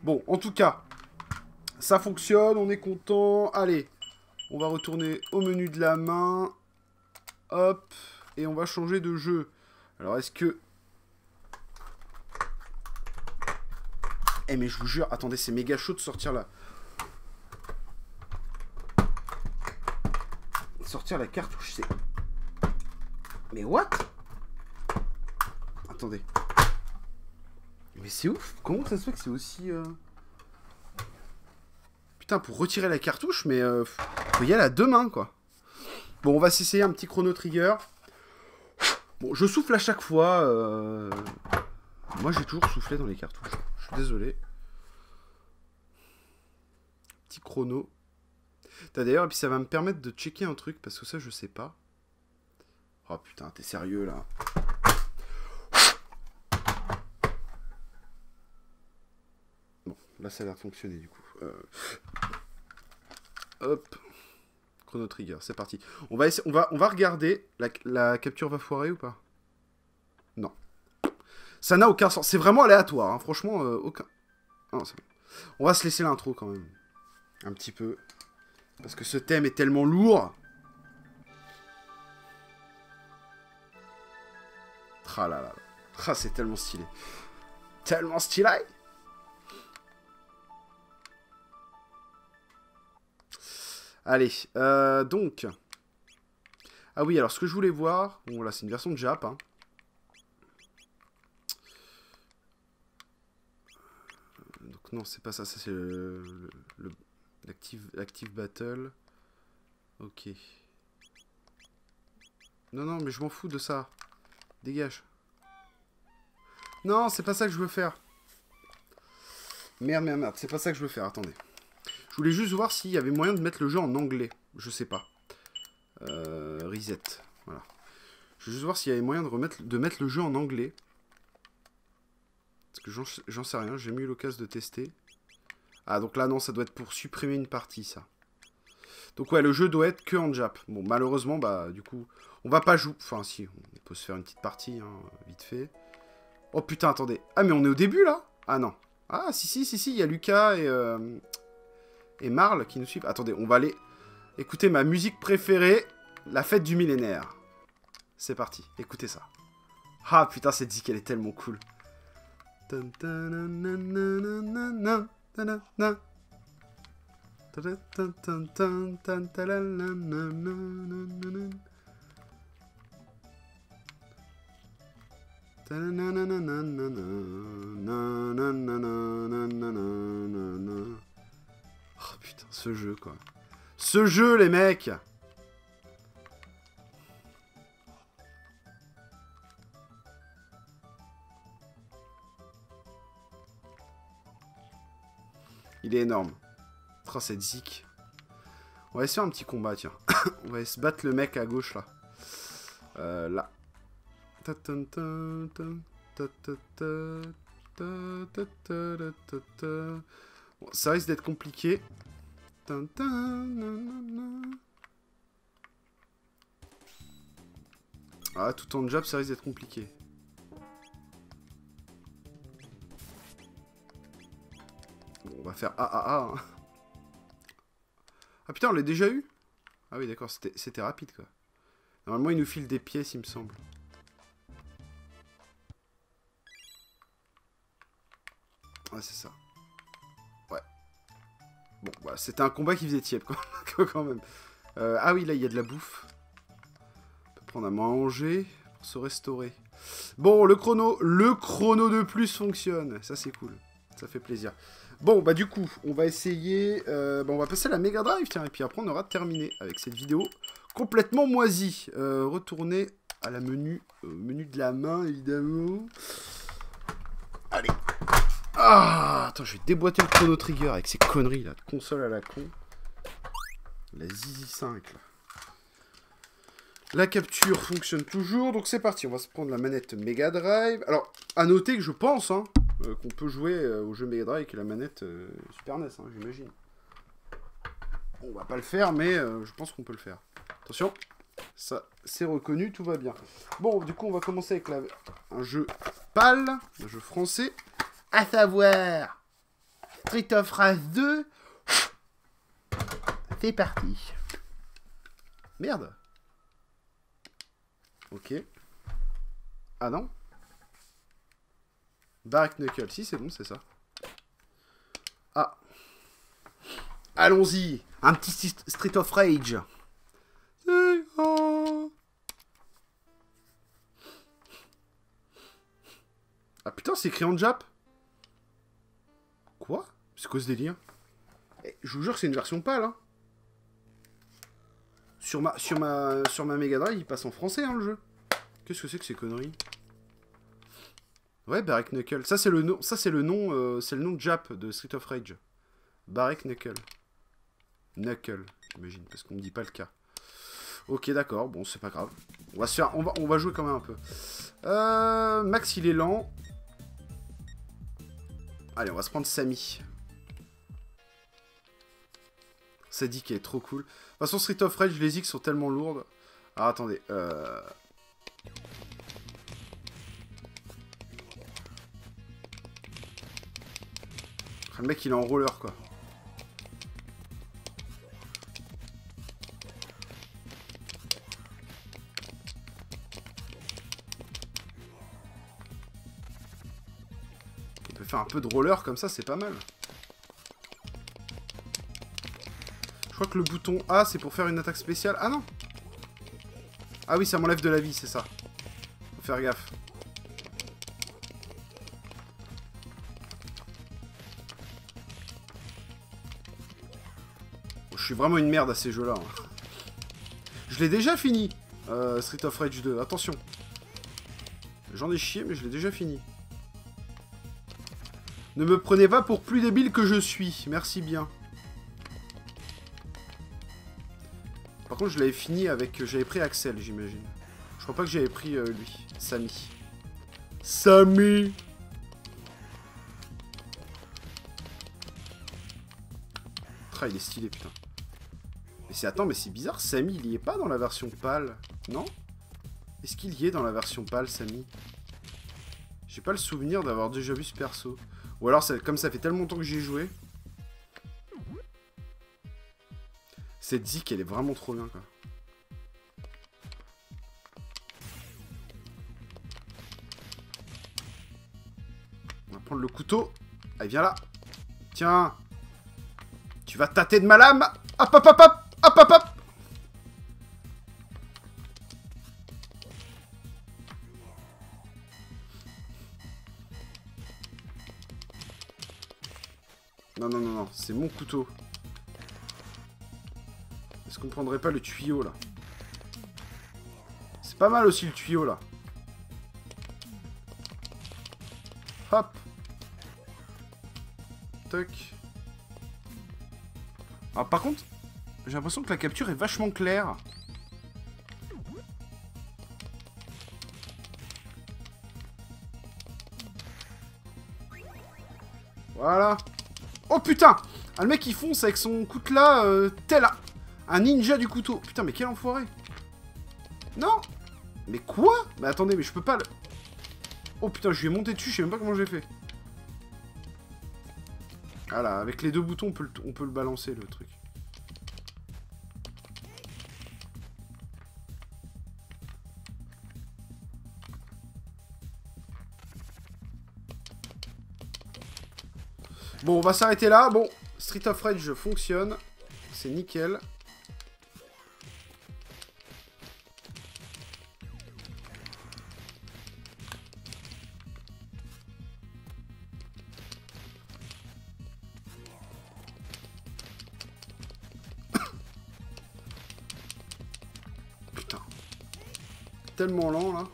Bon, en tout cas, ça fonctionne, on est content. Allez, on va retourner au menu de la main. Hop, et on va changer de jeu. Alors, est-ce que... Eh mais je vous jure, attendez, c'est méga chaud de sortir la... Sortir la cartouche, c'est... Mais what? Attendez. Mais c'est ouf. Comment ça se fait que c'est aussi... Putain, pour retirer la cartouche, mais... Faut y aller à 2 mains, quoi. Bon, on va s'essayer un petit Chrono Trigger. Bon, je souffle à chaque fois. Moi, j'ai toujours soufflé dans les cartouches. Je suis désolé. Petit Chrono. D'ailleurs, et puis ça va me permettre de checker un truc, parce que ça, je sais pas. Oh putain, t'es sérieux, là? Là, ça a l'air de fonctionner, du coup. Hop. Chrono Trigger, c'est parti. On va regarder. La capture va foirer ou pas? Non. Ça n'a aucun sens. C'est vraiment aléatoire, hein. Franchement, aucun... Non, c'est bon. On va se laisser l'intro, quand même. Un petit peu. Parce que ce thème est tellement lourd. Tralala. Ah, c'est tellement stylé. Tellement stylé. Allez, donc... Ah oui, alors ce que je voulais voir... Bon, là, c'est une version de Jap, hein. Donc, non, c'est pas ça. Ça, c'est l'active battle. Ok. Non, non, mais je m'en fous de ça. Dégage. Non, c'est pas ça que je veux faire. Merde, merde, merde. C'est pas ça que je veux faire. Attendez. Je voulais juste voir s'il y avait moyen de mettre le jeu en anglais. Je sais pas. Reset. Voilà. Je voulais juste voir s'il y avait moyen de mettre le jeu en anglais. Parce que j'en sais rien. J'ai mis l'occasion de tester. Ah, donc là, non, ça doit être pour supprimer une partie, ça. Donc, ouais, le jeu doit être que en Jap. Bon, malheureusement, bah, du coup, on va pas jouer... Enfin, si, on peut se faire une petite partie, hein, vite fait. Oh, putain, attendez. Ah, mais on est au début, là? Ah, non. Ah, si, si, si, si, il y a Lucas et Marle qui nous suivent. Attendez, on va aller écouter ma musique préférée, la fête du millénaire. C'est parti, écoutez ça. Ah, putain, cette zik, elle est tellement cool. Oh putain, ce jeu quoi. Ce jeu les mecs. Il est énorme. Oh, cette zik. On va essayer un petit combat, tiens. On va se battre le mec à gauche, là. Là. Bon, ça risque d'être compliqué. Ah, tout en jab, ça risque d'être compliqué. Bon, on va faire AAA, hein. Ah putain, on l'a déjà eu? Ah oui, d'accord, c'était rapide, quoi. Normalement, il nous file des pièces, il me semble. Ouais, c'est ça. Ouais. Bon, bah, c'était un combat qui faisait tiep, quand même. Ah oui, là, il y a de la bouffe. On peut prendre à manger pour se restaurer. Bon, le chrono de plus fonctionne. Ça, c'est cool. Ça fait plaisir. Bon, bah du coup, on va essayer... on va passer à la Megadrive, tiens, et puis après, on aura terminé avec cette vidéo complètement moisie. Retourner à la menu de la main, évidemment. Allez. Ah, attends, je vais déboîter le Chrono Trigger avec ces conneries, là, de console à la con. La Zizi 5, là. La capture fonctionne toujours, donc c'est parti. On va se prendre la manette Megadrive. Alors, à noter que je pense, hein... qu'on peut jouer au jeu Mega Drive avec la manette Super NES, hein, j'imagine. On va pas le faire, mais je pense qu'on peut le faire. Attention, ça c'est reconnu, tout va bien. Bon, du coup, on va commencer avec un jeu PAL, un jeu français, à savoir Street of Rage 2. C'est parti. Merde. Ok. Ah non. Barrack Knuckle, si c'est bon, c'est ça. Ah. Allons-y. Un petit Street of Rage. Ah putain, c'est écrit en Jap. Quoi? C'est quoi ce délire? Je vous jure que c'est une version PAL, hein. Sur ma Mega Drive, il passe en français, hein, le jeu. Qu'est-ce que c'est que ces conneries? Ouais, Barrack Knuckle. Ça, c'est le nom, c'est le nom de Jap de Street of Rage. Barrack Knuckle. Knuckle, j'imagine, parce qu'on ne dit pas le cas. Ok, d'accord, bon, c'est pas grave. On va se faire... On va jouer quand même un peu. Max, il est lent. Allez, on va se prendre Sammy. Ça dit qu'il est trop cool. De toute façon, Street of Rage, les X sont tellement lourdes. Alors, attendez, le mec il est en roller quoi. On peut faire un peu de roller comme ça, c'est pas mal. Je crois que le bouton A, c'est pour faire une attaque spéciale. Ah non! Ah oui, ça m'enlève de la vie, c'est ça. Faut faire gaffe. Bon, je suis vraiment une merde à ces jeux-là. Hein. Je l'ai déjà fini, Street of Rage 2. Attention. J'en ai chié, mais je l'ai déjà fini. Ne me prenez pas pour plus débile que je suis. Merci bien. Par contre, je l'avais fini avec... J'avais pris Axel, j'imagine. Je crois pas que j'avais pris lui. Samy. Samy! Ah, il est stylé, putain. Mais c'est... Attends, mais c'est bizarre. Samy, il y est pas dans la version pâle. Non? Est-ce qu'il y est dans la version pâle, Samy? J'ai pas le souvenir d'avoir déjà vu ce perso. Ou alors, ça, comme ça fait tellement longtemps que j'y ai joué. Cette zik, elle est vraiment trop bien, quoi. On va prendre le couteau. Allez, viens là. Tiens. Tu vas tâter de ma lame. Hop, hop, hop, hop. Hop, hop, hop. Non, non, non, non, c'est mon couteau. Est-ce qu'on prendrait pas le tuyau, là? C'est pas mal aussi, le tuyau, là. Hop. Toc. Alors, par contre, j'ai l'impression que la capture est vachement claire. Voilà. Oh putain! Ah, le mec il fonce avec son coutelas tel un ninja du couteau. Putain mais quel enfoiré! Non! Mais quoi? Mais attendez, mais je peux pas le... Oh putain, je lui ai monté dessus, je sais même pas comment j'ai fait. Voilà, avec les deux boutons on peut le balancer le truc. Bon, on va s'arrêter là. Bon, Street of Rage fonctionne. C'est nickel. Putain. Tellement lent, là.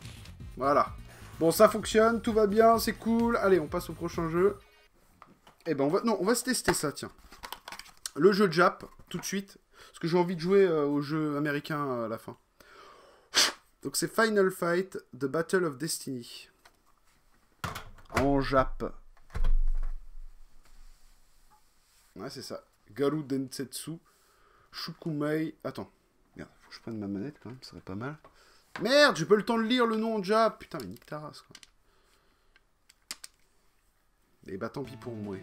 Voilà. Bon, ça fonctionne. Tout va bien. C'est cool. Allez, on passe au prochain jeu. Eh ben on va... Non, on va se tester ça, tiens. Le jeu de Jap, tout de suite. Parce que j'ai envie de jouer au jeu américain à la fin. Donc c'est Final Fight, The Battle of Destiny. En Jap. Ouais, c'est ça. Garu Densetsu, Shukumei... Attends, merde, faut que je prenne ma manette quand même, ça serait pas mal. Merde, j'ai pas le temps de lire le nom en Jap. Putain, mais nique ta race, quoi. Et bah tant pis pour moi.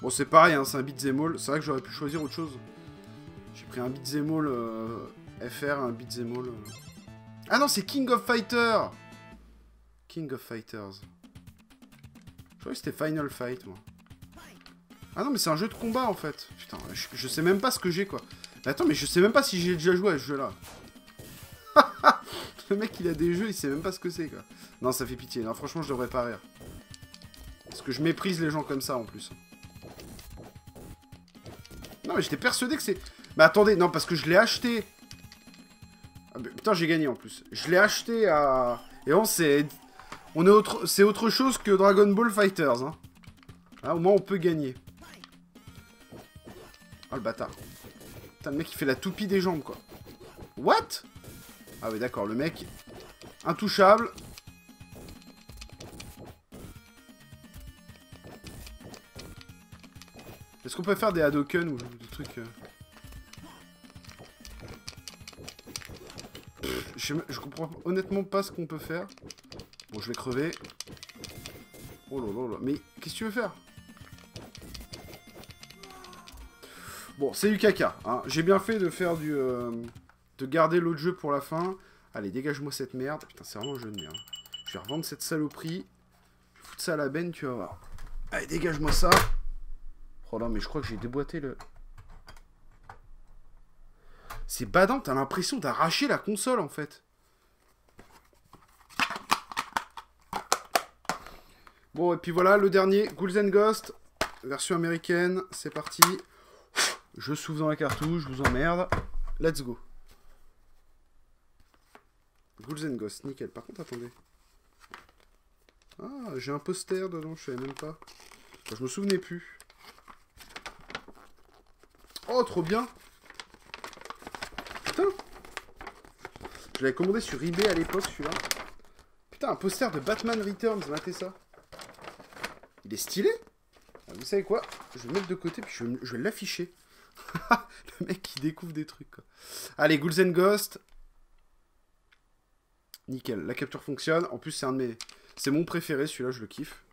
Bon c'est pareil, hein, c'est un beat'em all. C'est vrai que j'aurais pu choisir autre chose. J'ai pris un beat'em all FR, un beat'em all... Ah non, c'est King of Fighters. King of Fighters. Je croyais que c'était Final Fight, moi. Ah non, mais c'est un jeu de combat, en fait. Putain, je sais même pas ce que j'ai, quoi. Mais attends, mais je sais même pas si j'ai déjà joué à ce jeu-là. Le mec, il a des jeux, il sait même pas ce que c'est, quoi. Non, ça fait pitié. Non, franchement, je devrais pas rire. Parce que je méprise les gens comme ça, en plus. Non, mais j'étais persuadé que c'est... Mais attendez, non, parce que je l'ai acheté... Ah, mais putain, j'ai gagné, en plus. Je l'ai acheté à... Et on, c'est... On est autre... C'est autre chose que Dragon Ball Fighters, hein. Là, au moins, on peut gagner. Oh, le bâtard. Putain, le mec, il fait la toupie des jambes, quoi. What? Ah oui, d'accord, le mec... Intouchable. Est-ce qu'on peut faire des Hadoken ou des trucs... Pff, je comprends honnêtement pas ce qu'on peut faire. Bon, je vais crever. Oh là là là. Mais qu'est-ce que tu veux faire? Bon, c'est du caca. Hein. J'ai bien fait de faire du... de garder l'autre jeu pour la fin. Allez, dégage-moi cette merde. Putain, c'est vraiment un jeu de merde. Je vais revendre cette saloperie. Je vais foutre ça à la benne, tu vas voir. Allez, dégage-moi ça. Oh non, mais je crois que j'ai déboîté le... C'est badant, t'as l'impression d'arracher la console en fait. Bon, et puis voilà, le dernier, Ghouls and Ghost, version américaine, c'est parti. Je souffle dans la cartouche, je vous emmerde. Let's go. Ghouls and Ghost, nickel. Par contre, attendez. Ah, j'ai un poster dedans, je savais même pas. Enfin, je me souvenais plus. Oh, trop bien. Putain. Je l'avais commandé sur eBay à l'époque, celui-là. Putain, un poster de Batman Returns, matez ça. Il est stylé. Ah, vous savez quoi? Je vais le mettre de côté, puis je vais l'afficher. Le mec, qui découvre des trucs, quoi. Allez, Ghouls and Ghost. Nickel, la capture fonctionne. En plus, c'est un de mes... C'est mon préféré, celui-là, je le kiffe.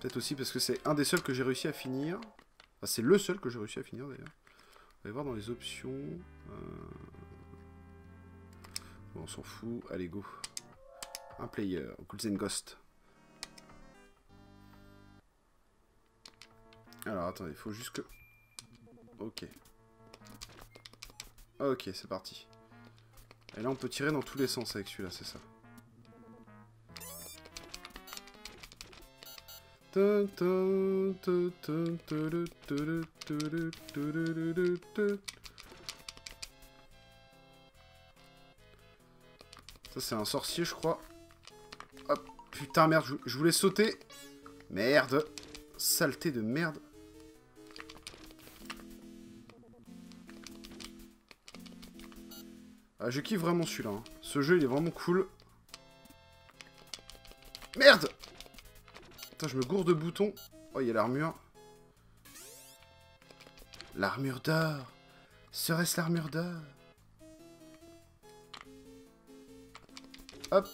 Peut-être aussi parce que c'est un des seuls que j'ai réussi à finir. Enfin, c'est le seul que j'ai réussi à finir, d'ailleurs. On va voir dans les options. Bon, on s'en fout. Allez, go. Un player, Ghouls and Ghost. Alors, attendez, il faut juste que... Ok. Ok, c'est parti. Et là, on peut tirer dans tous les sens avec celui-là, c'est ça. Ça, c'est un sorcier, je crois. Hop, putain, merde, je voulais sauter. Merde. Saleté de merde. Ah, je kiffe vraiment celui-là. Hein. Ce jeu, il est vraiment cool. Merde! Putain, je me gourde de boutons. Oh, il y a l'armure. L'armure d'or. Serait-ce l'armure d'or? Hop.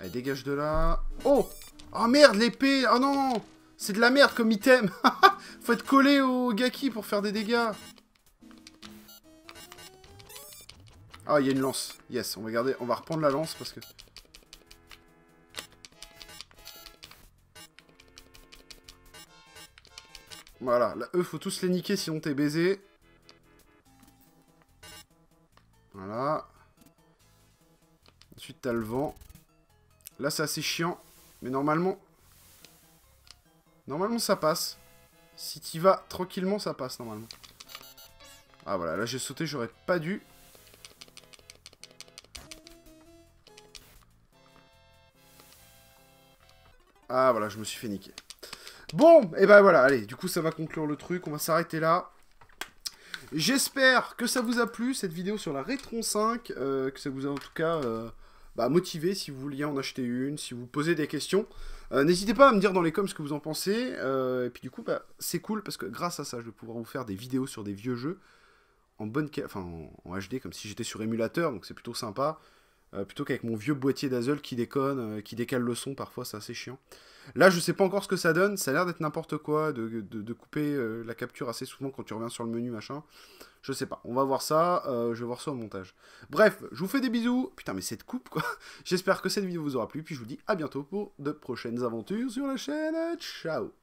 Allez, dégage de là. Oh! Oh merde, l'épée! Oh non! C'est de la merde comme item. Faut être collé au Gaki pour faire des dégâts. Ah, il y a une lance. Yes, on va garder, on va reprendre la lance parce que... Voilà, là, eux, faut tous les niquer sinon t'es baisé. Voilà. Ensuite, t'as le vent. Là, c'est assez chiant. Mais normalement... Normalement, ça passe. Si t'y vas tranquillement, ça passe, normalement. Ah, voilà. Là, j'ai sauté. J'aurais pas dû. Ah, voilà. Je me suis fait niquer. Bon, et ben voilà. Allez, du coup, ça va conclure le truc. On va s'arrêter là. J'espère que ça vous a plu, cette vidéo sur la Retron 5. Que ça vous a, en tout cas... motivé si vous vouliez en acheter une, si vous posez des questions. N'hésitez pas à me dire dans les coms ce que vous en pensez. Et puis du coup, c'est cool parce que grâce à ça, je vais pouvoir vous faire des vidéos sur des vieux jeux en bonne, en HD, comme si j'étais sur émulateur, donc c'est plutôt sympa. Plutôt qu'avec mon vieux boîtier Dazzle qui déconne, qui décale le son parfois, c'est assez chiant. Là, je sais pas encore ce que ça donne, ça a l'air d'être n'importe quoi, de couper la capture assez souvent quand tu reviens sur le menu, machin. Je sais pas, on va voir ça, je vais voir ça au montage. Bref, je vous fais des bisous. Putain, mais cette coupe, quoi. J'espère que cette vidéo vous aura plu, puis je vous dis à bientôt pour de prochaines aventures sur la chaîne. Ciao.